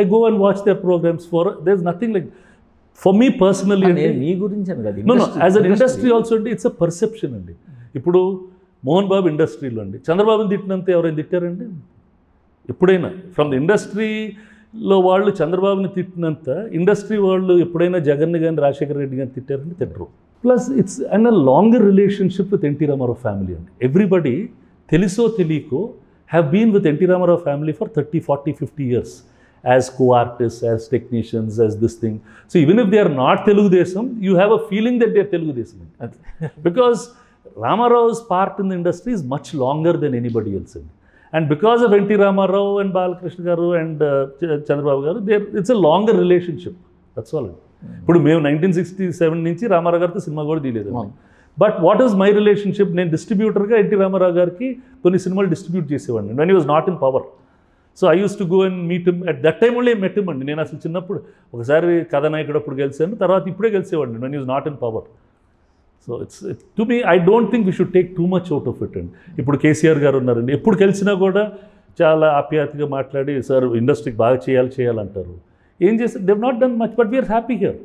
I go and watch their programs for, there's nothing like, for me personally. And me gurinchi anu kada, no no, as an industry also andi, it's a perception andi. Ippudu Mohan Babu industry lo andi Chandrababu ni dittinante evaraina dittaranడి? Eppudaina from the industry lo vaallu Chandrababu ni tittinanta industry vaallu eppudaina Jagan ni gaani Rajshekar Reddy gaani tittarandi? Tittaru. Plus it's an a longer relationship with N T Rama Rao family andi. Everybody teluso teliko have been with N T Rama Rao family for thirty forty fifty years. As co-artists, as technicians, as this thing. So even if they are not Telugudesam, you have a feeling that they are Telugudesam. Because Rama Rao's part in the industry is much longer than anybody else. And because of N T Rama Rao and Balakrishna Garu and uh, Chandrababu Garu, it's a longer relationship. That's all. But we have nineteen sixty-seven ninchi Rama Rao garu tho cinema kuda diyaledu. But what is my relationship? Nen distributor ga N T Rama Rao garu ki konni cinema distribute chesevanni when he was not in power. So I use to go and meet him. At that time only met him అండి. నేను అసలు చిన్నప్పుడు ఒకసారి కథానాయకుడు అప్పుడు గెలిచాను, తర్వాత ఇప్పుడే గెలిచేవాడిని when is not in power. So it's to me I don't think we should take too much out of it అండి. ఇప్పుడు కేసీఆర్ గారు ఉన్నారండి, ఎప్పుడు గెలిచినా కూడా చాలా ఆప్యాయతగా మాట్లాడి సార్ ఇండస్ట్రీకి బాగా చేయాలి చేయాలంటారు. ఏం చేస్తారు? They have not done much, but we are happy here.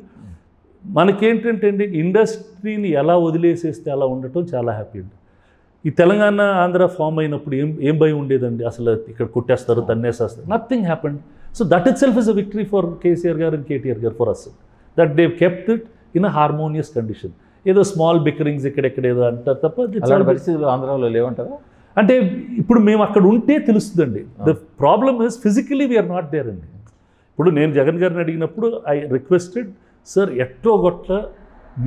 మనకేంటంటే అండి ఇండస్ట్రీని ఎలా వదిలేసేస్తే అలా ఉండటం చాలా హ్యాపీ అండి. ఈ తెలంగాణ ఆంధ్ర ఫామ్ అయినప్పుడు ఏం ఏం భయం ఉండేదండి? అసలు ఇక్కడ కొట్టేస్తారు, తన్నేసేస్తారు. Nothing happened. So that itself is a victory for KCR garu and KTR garu, for us that they kept it in a harmonious condition. ఏదో స్మాల్ బికరింగ్స్ ఇక్కడెక్కడేదో అంటారు తప్ప పరిస్థితులు ఆంధ్రాలో లేవంటారు. అంటే ఇప్పుడు మేము అక్కడ ఉంటే తెలుస్తుందండి. The problem is physically we are not there అండి. ఇప్పుడు నేను జగన్ గారిని అడిగినప్పుడు ఐ రిక్వెస్టెడ్ సార్ ఎట్టో గొట్ల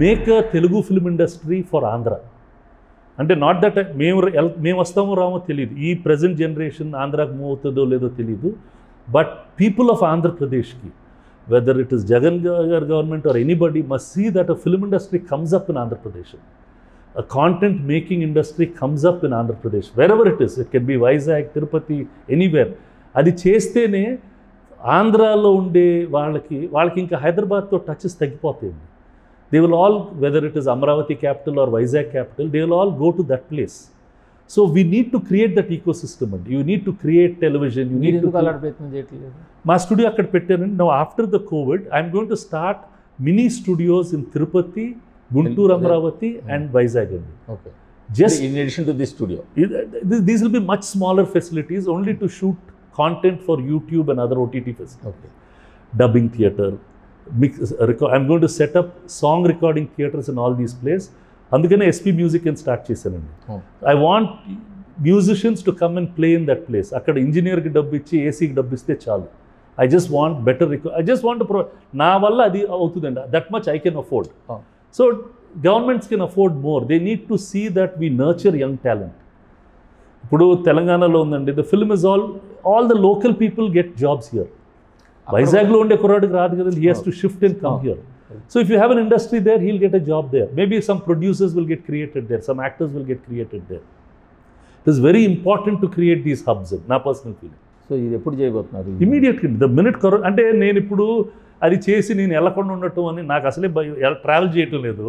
make a Telugu film industry for Andhra. అంటే నాట్ దట్ మేము మేము వస్తామో రామో తెలియదు, ఈ ప్రజెంట్ జనరేషన్ ఆంధ్రాకి మూవ్ అవుతుందో లేదో తెలియదు, బట్ పీపుల్ ఆఫ్ ఆంధ్రప్రదేశ్కి whether it is Jagan garu government or anybody must see that a film industry comes up in Andhra Pradesh. A content making industry comes up in Andhra Pradesh wherever it is. It can be Vizag, Tirupati, anywhere. అది చేస్తేనే ఆంధ్రాలో ఉండే వాళ్ళకి వాళ్ళకి ఇంకా హైదరాబాద్తో touches తగ్గిపోతాయండి. They will all, whether it is Amravati capital or Vizag capital, they will all go to that place. So we need to create that ecosystem. You need to create television. You need, need to create. My studio I could put in. Now after the COVID, I'm going to start mini studios in Tirupati, Guntur, Amravati, yeah. and Vizag. Okay. Just in addition to this studio, these will be much smaller facilities only to shoot content for YouTube and other O T T facilities. Okay. Dubbing theater. Mix, I'm going to set up song recording theaters in all these places. అందుకనే SP music అని start చేశానండి. I want musicians to come and play in that place. అక్కడ ఇంజనీర్కి డబ్బు ఇచ్చి ఏసీకి డబ్బు ఇస్తే చాలు. I just want better reco I just want pro నా వల్ల అది అవుతుందండి. That much I can afford. So governments can afford more. They need to see that we nurture young talent. ఇప్పుడు తెలంగాణలో ఉందండి the film is all all the local people get jobs here. వైజాగ్లో ఉండే కుర్రాడికి రాదు కదా. He has to shift and come here. So if you have an industry there, he'll get a job there. Maybe some producers will get created there, some actors will get created there. It is very important to create these hubs. Na personal feeling. So idu eppudu cheyabothunaru? Immediately. The minute corona ante nenu ippudu adi chesi nenu elakonda undattu ani naaku asale travel cheyatam ledhu.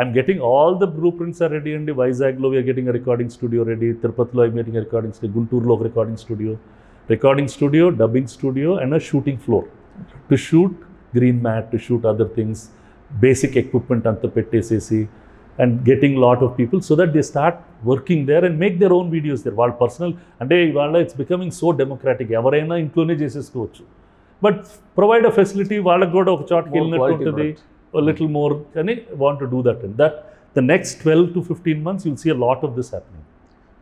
I am getting all the blueprints are ready and Vizag lo we are getting a recording studio ready. Tirupati lo I am getting a recording studio. Guntur lo recording studio. Recording studio, dubbing studio and a shooting floor to shoot green mat, to shoot other things, basic equipment anta pettesesi, and getting lot of people so that they start working there and make their own videos there. While personal and ivala it's becoming so democratic. Evaraina intlone chesesukochu, but provide a facility vallaku kuda oka chotki ellinattu untadi, a little more. Kani want to do that, and that the next twelve to fifteen months you'll see a lot of this happening.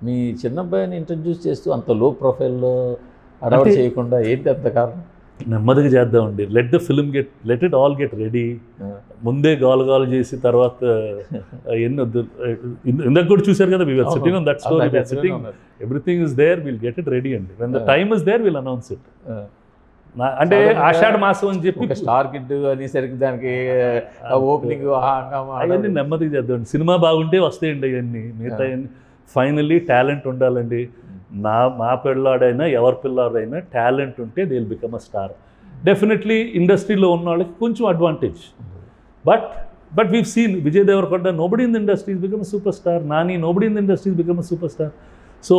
Me chinna bayani introduce chestu anta low profile lo adavadu cheyakunda enti anta karanam. నెమ్మదిగా చేద్దామండి. Let the film get let it all get ready. ముందే గాలు గాలు చేసి తర్వాత ఎన్నో ఇందాక కూడా చూశారు కదా. We are sitting on that story. We are sitting everything is there. Will get it ready అండి. When the time is there will announce it. అంటే ఆషాఢ మాసం అని చెప్పి స్టార్ కిడ్ అనేసరికి దానికి ఓపెనింగ్ అవన్నీ నెమ్మదిగా చేద్దామండి. సినిమా బాగుంటే వస్తాయండి అవన్నీ. మిగతా ఫైనల్లీ టాలెంట్ ఉండాలండి. నా మా పిల్లాడైనా ఎవరి పిల్లాడైనా టాలెంట్ ఉంటే they will become a star. Definitely ఇండస్ట్రీలో ఉన్న వాళ్ళకి కొంచెం advantage. But but we've seen Vijay Devarakonda nobody in the industries become a super star. Nani nobody in the industries become a super star. So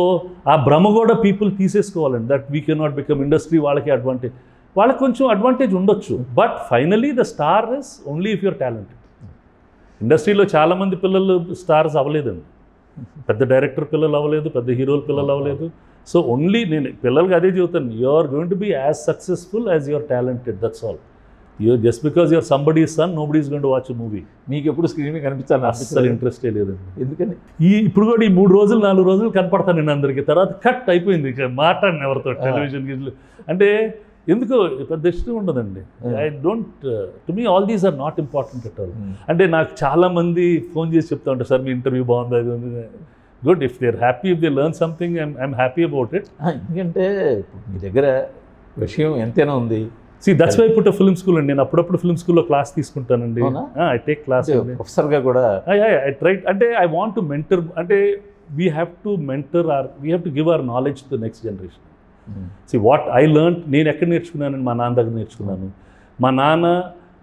ఆ భ్రమ కూడా పీపుల్ తీసేసుకోవాలండి. That we can not become industry. వాళ్ళకి advantage వాళ్ళకి కొంచెం అడ్వాంటేజ్ ఉండొచ్చు. But finally the star is only if your talent. ఇండస్ట్రీలో చాలామంది పిల్లలు స్టార్స్ అవ్వలేదండి. పెద్ద డైరెక్టర్ పిల్లలు అవ్వలేదు, పెద్ద హీరోల పిల్లలు అవ్వలేదు. సో ఓన్లీ నేను పిల్లలకి అదే చెబుతాను, you are going to be as successful as your talented. That's all. You just because your somebody son nobody is going to watch movie. మీకు ఎప్పుడు స్క్రీన్ మీద కనిపిస్తాను అసలు ఇంట్రెస్టే లేదండి. ఎందుకని ఈ ఇప్పుడు కూడా ఈ మూడు రోజులు నాలుగు రోజులు కనపడతాను నేను అందరికీ. తర్వాత కట్ అయిపోయింది. మాట్లాడిన ఎవరితో టెలివిజన్ గిట్లు అంటే ఎందుకు పెద్ద ఇష్టం ఉండదండి. I don't to me all these are not important at all. అంటే నాకు చాలామంది ఫోన్ చేసి చెప్తా ఉంటారు, సార్ మీ ఇంటర్వ్యూ బాగుంది అది ఉంది. Good if they are happy, if they learn something I'm I'm happy about it. ఎందుకంటే మీ దగ్గర విషయం ఎంతైనా ఉంది. See that's why I put a film school అండి. నేను అప్పుడప్పుడు ఫిల్మ్ స్కూల్లో క్లాస్ తీసుకుంటానండి. ఐ టేక్ క్లాస్ ప్రొఫెసర్గా కూడా. ఐ ట్రై అంటే ఐ వాంట్ టు మెంటర్. అంటే we have to mentor or we have to give our knowledge to next generation. See what I learn నేను ఎక్కడ నేర్చుకున్నానని మా నాన్న దగ్గర నేర్చుకున్నాను. మా నాన్న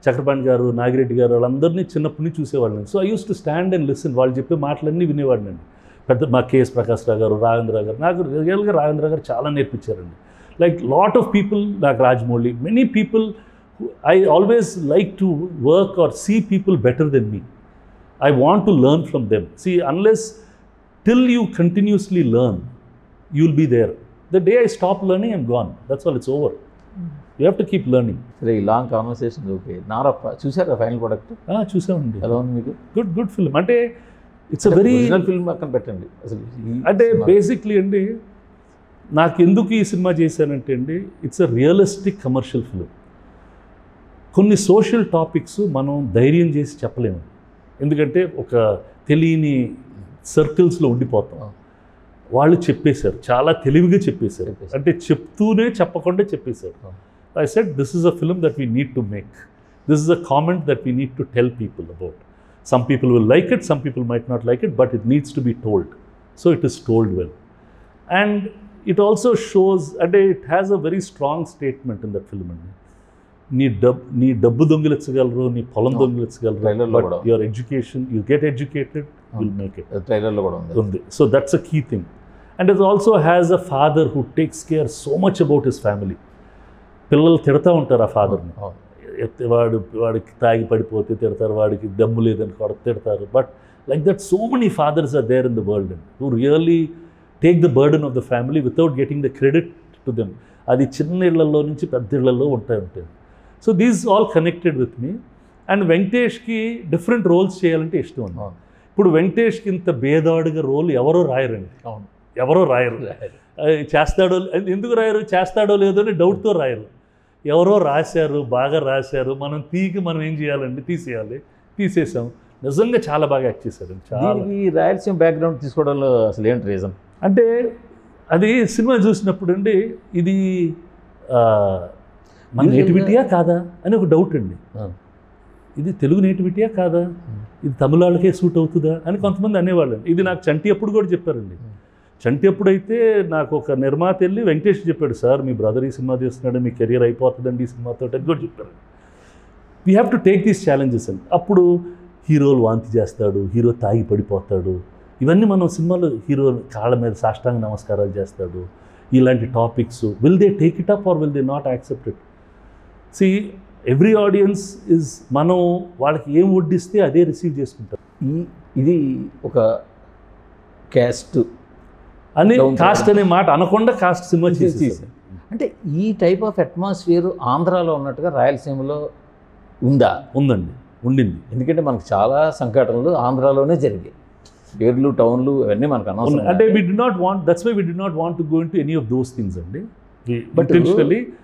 చక్రపాణి గారు, నాగిరెడ్డి గారు వాళ్ళందరినీ చిన్నప్పటి నుంచి చూసేవాళ్ళని. So I use to stand and listen. వాళ్ళు చెప్పే మాటలన్నీ వినేవాడిని అండి. పెద్ద మా కెఎస్ ప్రకాశ్రావు గారు, రాఘవేంద్ర గారు నాకు రియల్గా రాఘవేంద్ర గారు చాలా నేర్పించారండి. లైక్ లాట్ ఆఫ్ పీపుల్ నాకు Rajamouli, many people I always like to work or see people better than me. I want to learn from them. See unless till you continuously learn you will be there. The day I stop learning, I'm gone. That's all. It's over. You have to keep learning. Very long conversation. Okay. Nara, choose a final product. Ah, choose a one. Alone, me good. Good, good film. Ante, it's a very original film. I can pretend. Ante, basically, ante, na kendu ki cinema jaisa ante ante. It's a realistic commercial film. Konni social topics manon dhairyam jaisi cheppalemu. Endukante oka teliyani circles lo undipotham. వాళ్ళు చెప్పేశారు, చాలా తెలివిగా చెప్పేశారు. అంటే చెప్తూనే చెప్పకుండా చెప్పేశారు. I said this is a film that we need to make. This is a comment that we need to tell people about. Some people will like it, some people might not like it, but it needs to be told. So it is told well. And it also shows అంటే it has a very strong statement in that film అండి. నీ dub నీ డబ్బు దొంగిలించగలరు, నీ పొలం దొంగిలించగలరు. ట్రైలర్లో కూడా your education, you get educated, will make it. ట్రైలర్లో కూడా ఉంది. So that's a key thing. And it also has a father who takes care so much about his family. పిల్లలు తిడతా ఉంటారు ఆ ఫాదర్ని, వాడు వాడికి తాగి పడిపోతే తిడతారు, వాడికి దమ్ము లేదని కూడా తిడతారు. But like that so many fathers are there in the world and who really take the burden of the family without getting the credit to them. అది చిన్న ఇళ్లలో నుంచి పెద్ద ఇళ్లలో ఉంటాయి ఉంటాయి. So these all connected with me. And వెంకటేష్కి different roles చేయాలంటే ఇష్టం ఉంది. ఇప్పుడు వెంకటేష్కి ఇంత బేదాడుగా రోల్ ఎవరో రాయరండి. అవును, ఎవరో రాయరు. చేస్తాడో ఎందుకు రాయరు, చేస్తాడో లేదో అని డౌట్తో రాయరు. ఎవరో రాశారు, బాగా రాశారు, మనం తీకి మనం ఏం చేయాలండి, తీసేయాలి. తీసేసాం. నిజంగా చాలా బాగా యాక్ట్ చేశారు. చాలా ఈ రాయలసీమ బ్యాక్గ్రౌండ్ తీసుకోవడంలో అసలు ఏంటి రీజన్ అంటే, అది సినిమా చూసినప్పుడు అండి ఇది మన నేటివిటీయా కాదా అని ఒక డౌట్ అండి. ఇది తెలుగు నేటివిటీయా కాదా, ఇది తమిళాళ్ళకే సూట్ అవుతుందా అని కొంతమంది అనేవాళ్ళు. ఇది నాకు చంటి అప్పుడు కూడా చెప్పారండి. చంటి అప్పుడైతే నాకు ఒక నిర్మాత వెళ్ళి వెంకటేష్ చెప్పాడు, సార్ మీ బ్రదర్ ఈ సినిమా చేస్తున్నాడు, మీ కెరియర్ అయిపోతుందండి ఈ సినిమాతో అని కూడా చెప్పారు. We have to take these challenges అండి. అప్పుడు హీరోలు వాంతి చేస్తాడు, హీరో తాగి పడిపోతాడు, ఇవన్నీ మనం సినిమాలో హీరో కాళ్ళ మీద సాష్టాంగ నమస్కారాలు చేస్తాడు, ఇలాంటి topics. Will they take it up or will they not accept it? See every audience is, మనం వాళ్ళకి ఏం వడ్డిస్తే అదే రిసీవ్ చేసుకుంటారు. ఈ ఇది ఒక క్యాస్ట్ అనే కాస్ట్ అనే మాట అనకుండా కాస్ట్ సినిమా చేసి, అంటే ఈ టైప్ ఆఫ్ అట్మాస్ఫియర్ ఆంధ్రాలో ఉన్నట్టుగా రాయలసీమలో ఉందా? ఉందండి, ఉండింది. ఎందుకంటే మనకు చాలా సంఘటనలు ఆంధ్రాలోనే జరిగాయి. ఏర్లు టౌన్లు అవన్నీ మనకు అనవసరం. అంటే we D not want, that's why we D not want to go into any of those things అండి. బట్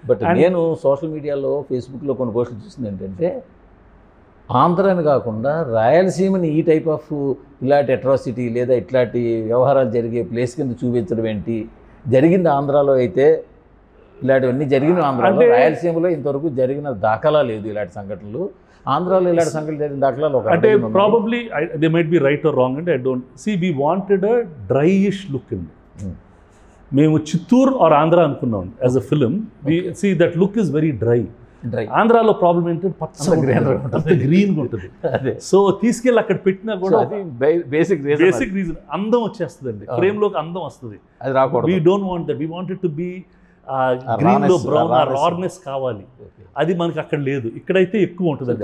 బట్ నేను సోషల్ మీడియాలో ఫేస్బుక్లో కొన్ని పోస్టులు చూసింది ఏంటంటే, ఆంధ్రాని కాకుండా రాయలసీమని ఈ టైప్ ఆఫ్ ఇలాంటి అట్రాసిటీ లేదా ఇట్లాంటి వ్యవహారాలు జరిగే ప్లేస్ కింద చూపించడం ఏంటి? జరిగింది ఆంధ్రాలో అయితే ఇలాంటివన్నీ జరిగిన ఆంధ్రాలో, రాయలసీమలో ఇంతవరకు జరిగిన దాఖలా లేదు ఇలాంటి సంఘటనలు. ఆంధ్రాలో ఇలాంటి సంఘటనలు జరిగిన దాఖలాలు అంటే probably they might be right or wrong and I don't see. We wanted a dryish look అండి. మేము చిత్తూరు ఆర్ ఆంధ్ర అనుకున్నాం as a film. We see that look is very dry. ఆంధ్రాలో ప్రాబ్లం ఏంటంటే పచ్చ గ్రీన్గా ఉంటుంది. సో తీసుకెళ్ళి అక్కడ పెట్టినా కూడా బేసిక్ బేసిక్ రీజన్ అందం వచ్చేస్తుందండి, ఫ్రేమ్లోకి అందం వస్తుంది. అది రాకూడదు. We don't want that. We wanted to be గ్రీన్లో బ్రౌన్, ఆ రార్నెస్ కావాలి. అది మనకు అక్కడ లేదు. ఇక్కడైతే ఎక్కువ ఉంటుంది.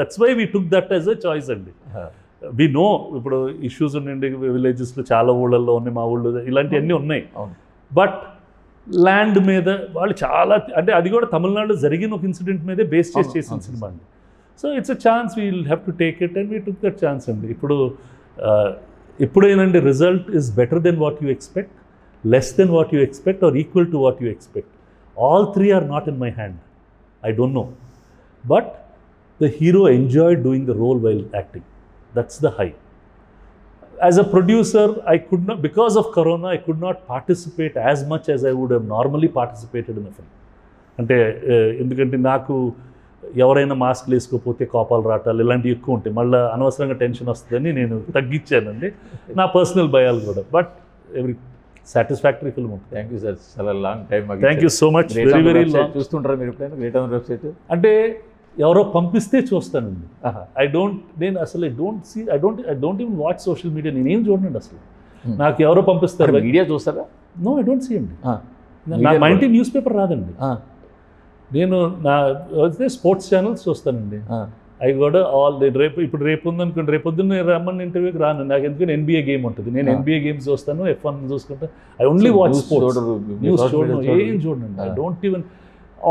That's why we took that as a choice అండి. వి నో ఇప్పుడు ఇష్యూస్ ఉన్నాయండి విలేజెస్లో, చాలా ఊళ్ళల్లో ఉన్నాయి, మా ఊళ్ళో ఇలాంటివన్నీ ఉన్నాయి. బట్ ల్యాండ్ మీద వాళ్ళు చాలా, అంటే అది కూడా తమిళనాడులో జరిగిన ఒక ఇన్సిడెంట్ మీదే బేస్ చేసి చేసిన సినిమా అండి. So it's a chance, we will have to take it and we took that chance అండి. ఇప్పుడు ఎప్పుడైనా result is better than what you expect, less than what you expect or equal to what you expect. All three are not in my hand. I don't know. But the hero enjoy doing the role while acting. That's the high. As a producer, I could not, because of Corona, I could not participate as much as I would have normally participated in a film. అంటే ఎందుకంటే నాకు ఎవరైనా mask వేసుకోకపోతే కోపాలు రాటాలు ఇలాంటివి ఎక్కువ ఉంటాయి, మళ్ళీ అనవసరంగా టెన్షన్ వస్తుందని నేను తగ్గించానండి, నా పర్సనల్ భయాలు కూడా. బట్ ఎవరీ సాటిస్ఫాక్టరీ ఫిల్మ్ ఉంటుంది. థ్యాంక్ యూ సార్, చాలా long time. Thank you so much. Very very long చూస్తుంటారు మీరు ఎప్పుడైనా గ్రేట్ ఆన్ వెబ్సైట్? అంటే ఎవరో పంపిస్తే చూస్తానండి. ఐ డోంట్ నేను అసలు I don't see I don't I don't even watch social media. నేనేం చూడండి అసలు. నాకు ఎవరో పంపిస్తారు. మీడియా చూస్తారా? నో, ఐ డోంట్ సీ అండి. మా ఇంటి న్యూస్ పేపర్ రాదండి. నేను నా అయితే స్పోర్ట్స్ ఛానల్స్ చూస్తానండి. అవి కూడా ఆల్ రేపు ఇప్పుడు రేపు ఉందనుకోండి, రేపు పొద్దున్న నేను రమ్మని ఇంటర్వ్యూకి రాను. నాకు ఎందుకంటే ఎన్బీఏ గేమ్ ఉంటుంది, నేను ఎన్బీఏ గేమ్స్ చూస్తాను, ఎఫ్ వన్ చూసుకుంటాను. I only watch sports. News చూడను, ఏం చూడండి. I don't even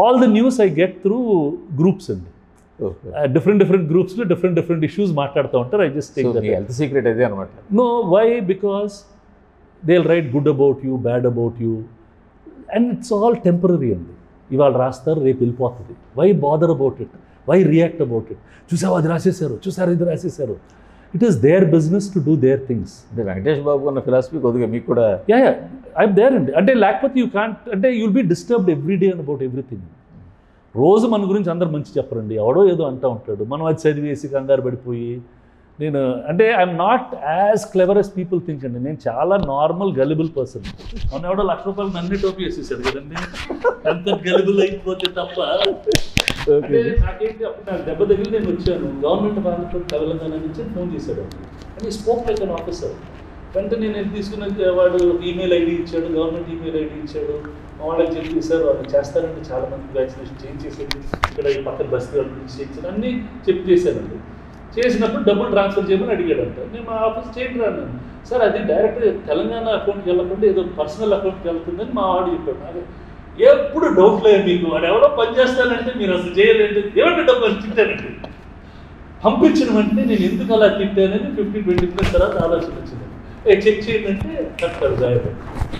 all the news I get through groups అండి. డిఫరెంట్ డిఫరెంట్ గ్రూప్స్లో డిఫరెంట్ డిఫరెంట్ ఇష్యూస్ మాట్లాడుతూ ఉంటారు. I just take that. Health secret అదే అనమాట. No, why? Because they will write good about you, bad about you, and it's all temporary అండి. ఇవాళ రాస్తారు, రేపు వెళ్ళిపోతుంది. Why bother about it? Why react about it? చూసావు అది రాసేశారు, చూసారు ఇది రాసేశారు. It is their business to do their things. అంటే వెంకటేష్ బాబు అన్న ఫిలాసఫీ కొద్దిగా మీకు కూడా యా యా ఐఎమ్ దేర్ అండి. అంటే లేకపోతే యూ కాంట్, అంటే you will be disturbed every day about everything. రోజు మన గురించి అందరు మంచి చెప్పరండి, ఎవడో ఏదో అంటూ ఉంటాడు. మనం అది చదివేసి కంగారు పడిపోయి నేను అంటే I'm not as clever as people think అండి. నేను చాలా నార్మల్ గలిబుల్ పర్సన్. మన ఎవడో లక్ష రూపాయలు నన్ను టోపీ వేసేసాడు కదండి, అంత గలిబుల్ అయిపోతే తప్ప. నాకేంటి అప్పుడు నాకు దెబ్బ దగ్గర నేను వచ్చాను గవర్నమెంట్ బాధ్యత తెలంగాణ నుంచి ఫోన్ చేశాడు అని స్పోక్ లైక్ అన్ ఆఫీసర్. వెంటనే నేను తీసుకున్న వాడు ఈమెయిల్ ఐడి ఇచ్చాడు, గవర్నమెంట్ ఈమెయిల్ ఐడి ఇచ్చాడు. వాళ్ళకి చెప్పి సార్ వాళ్ళు చేస్తారంటే చాలా మంది వ్యాక్సినేషన్ చేంజ్ చేసేది ఇక్కడ ఈ పక్కన బస్తీ వాళ్ళ నుంచి చేయించారు అన్నీ చెప్పి చేశానండి. చేసినప్పుడు డబ్బులు ట్రాన్స్ఫర్ చేయమని అడిగాడు అంట. నేను మా ఆఫీస్ చేయండి రాను, సార్ అది డైరెక్ట్ తెలంగాణ అకౌంట్కి వెళ్ళకుండా ఏదో పర్సనల్ అకౌంట్కి వెళ్తుందని మా వాడు చెప్పాడు. నాకు ఎప్పుడు డౌట్ లేదు, మీకు వాడు ఎవరో పని చేస్తానంటే మీరు అసలు చేయలేదు ఏమంటే డబ్బులు తిట్టానండి. పంపించిన వెంటనే నేను ఎందుకు అలా తిట్టానని ఫిఫ్టీన్ ట్వంటీ మినిట్స్ తర్వాత ఆలోచన వచ్చింది. చెక్ చేయండి అంటే కరెక్ట్ సార్.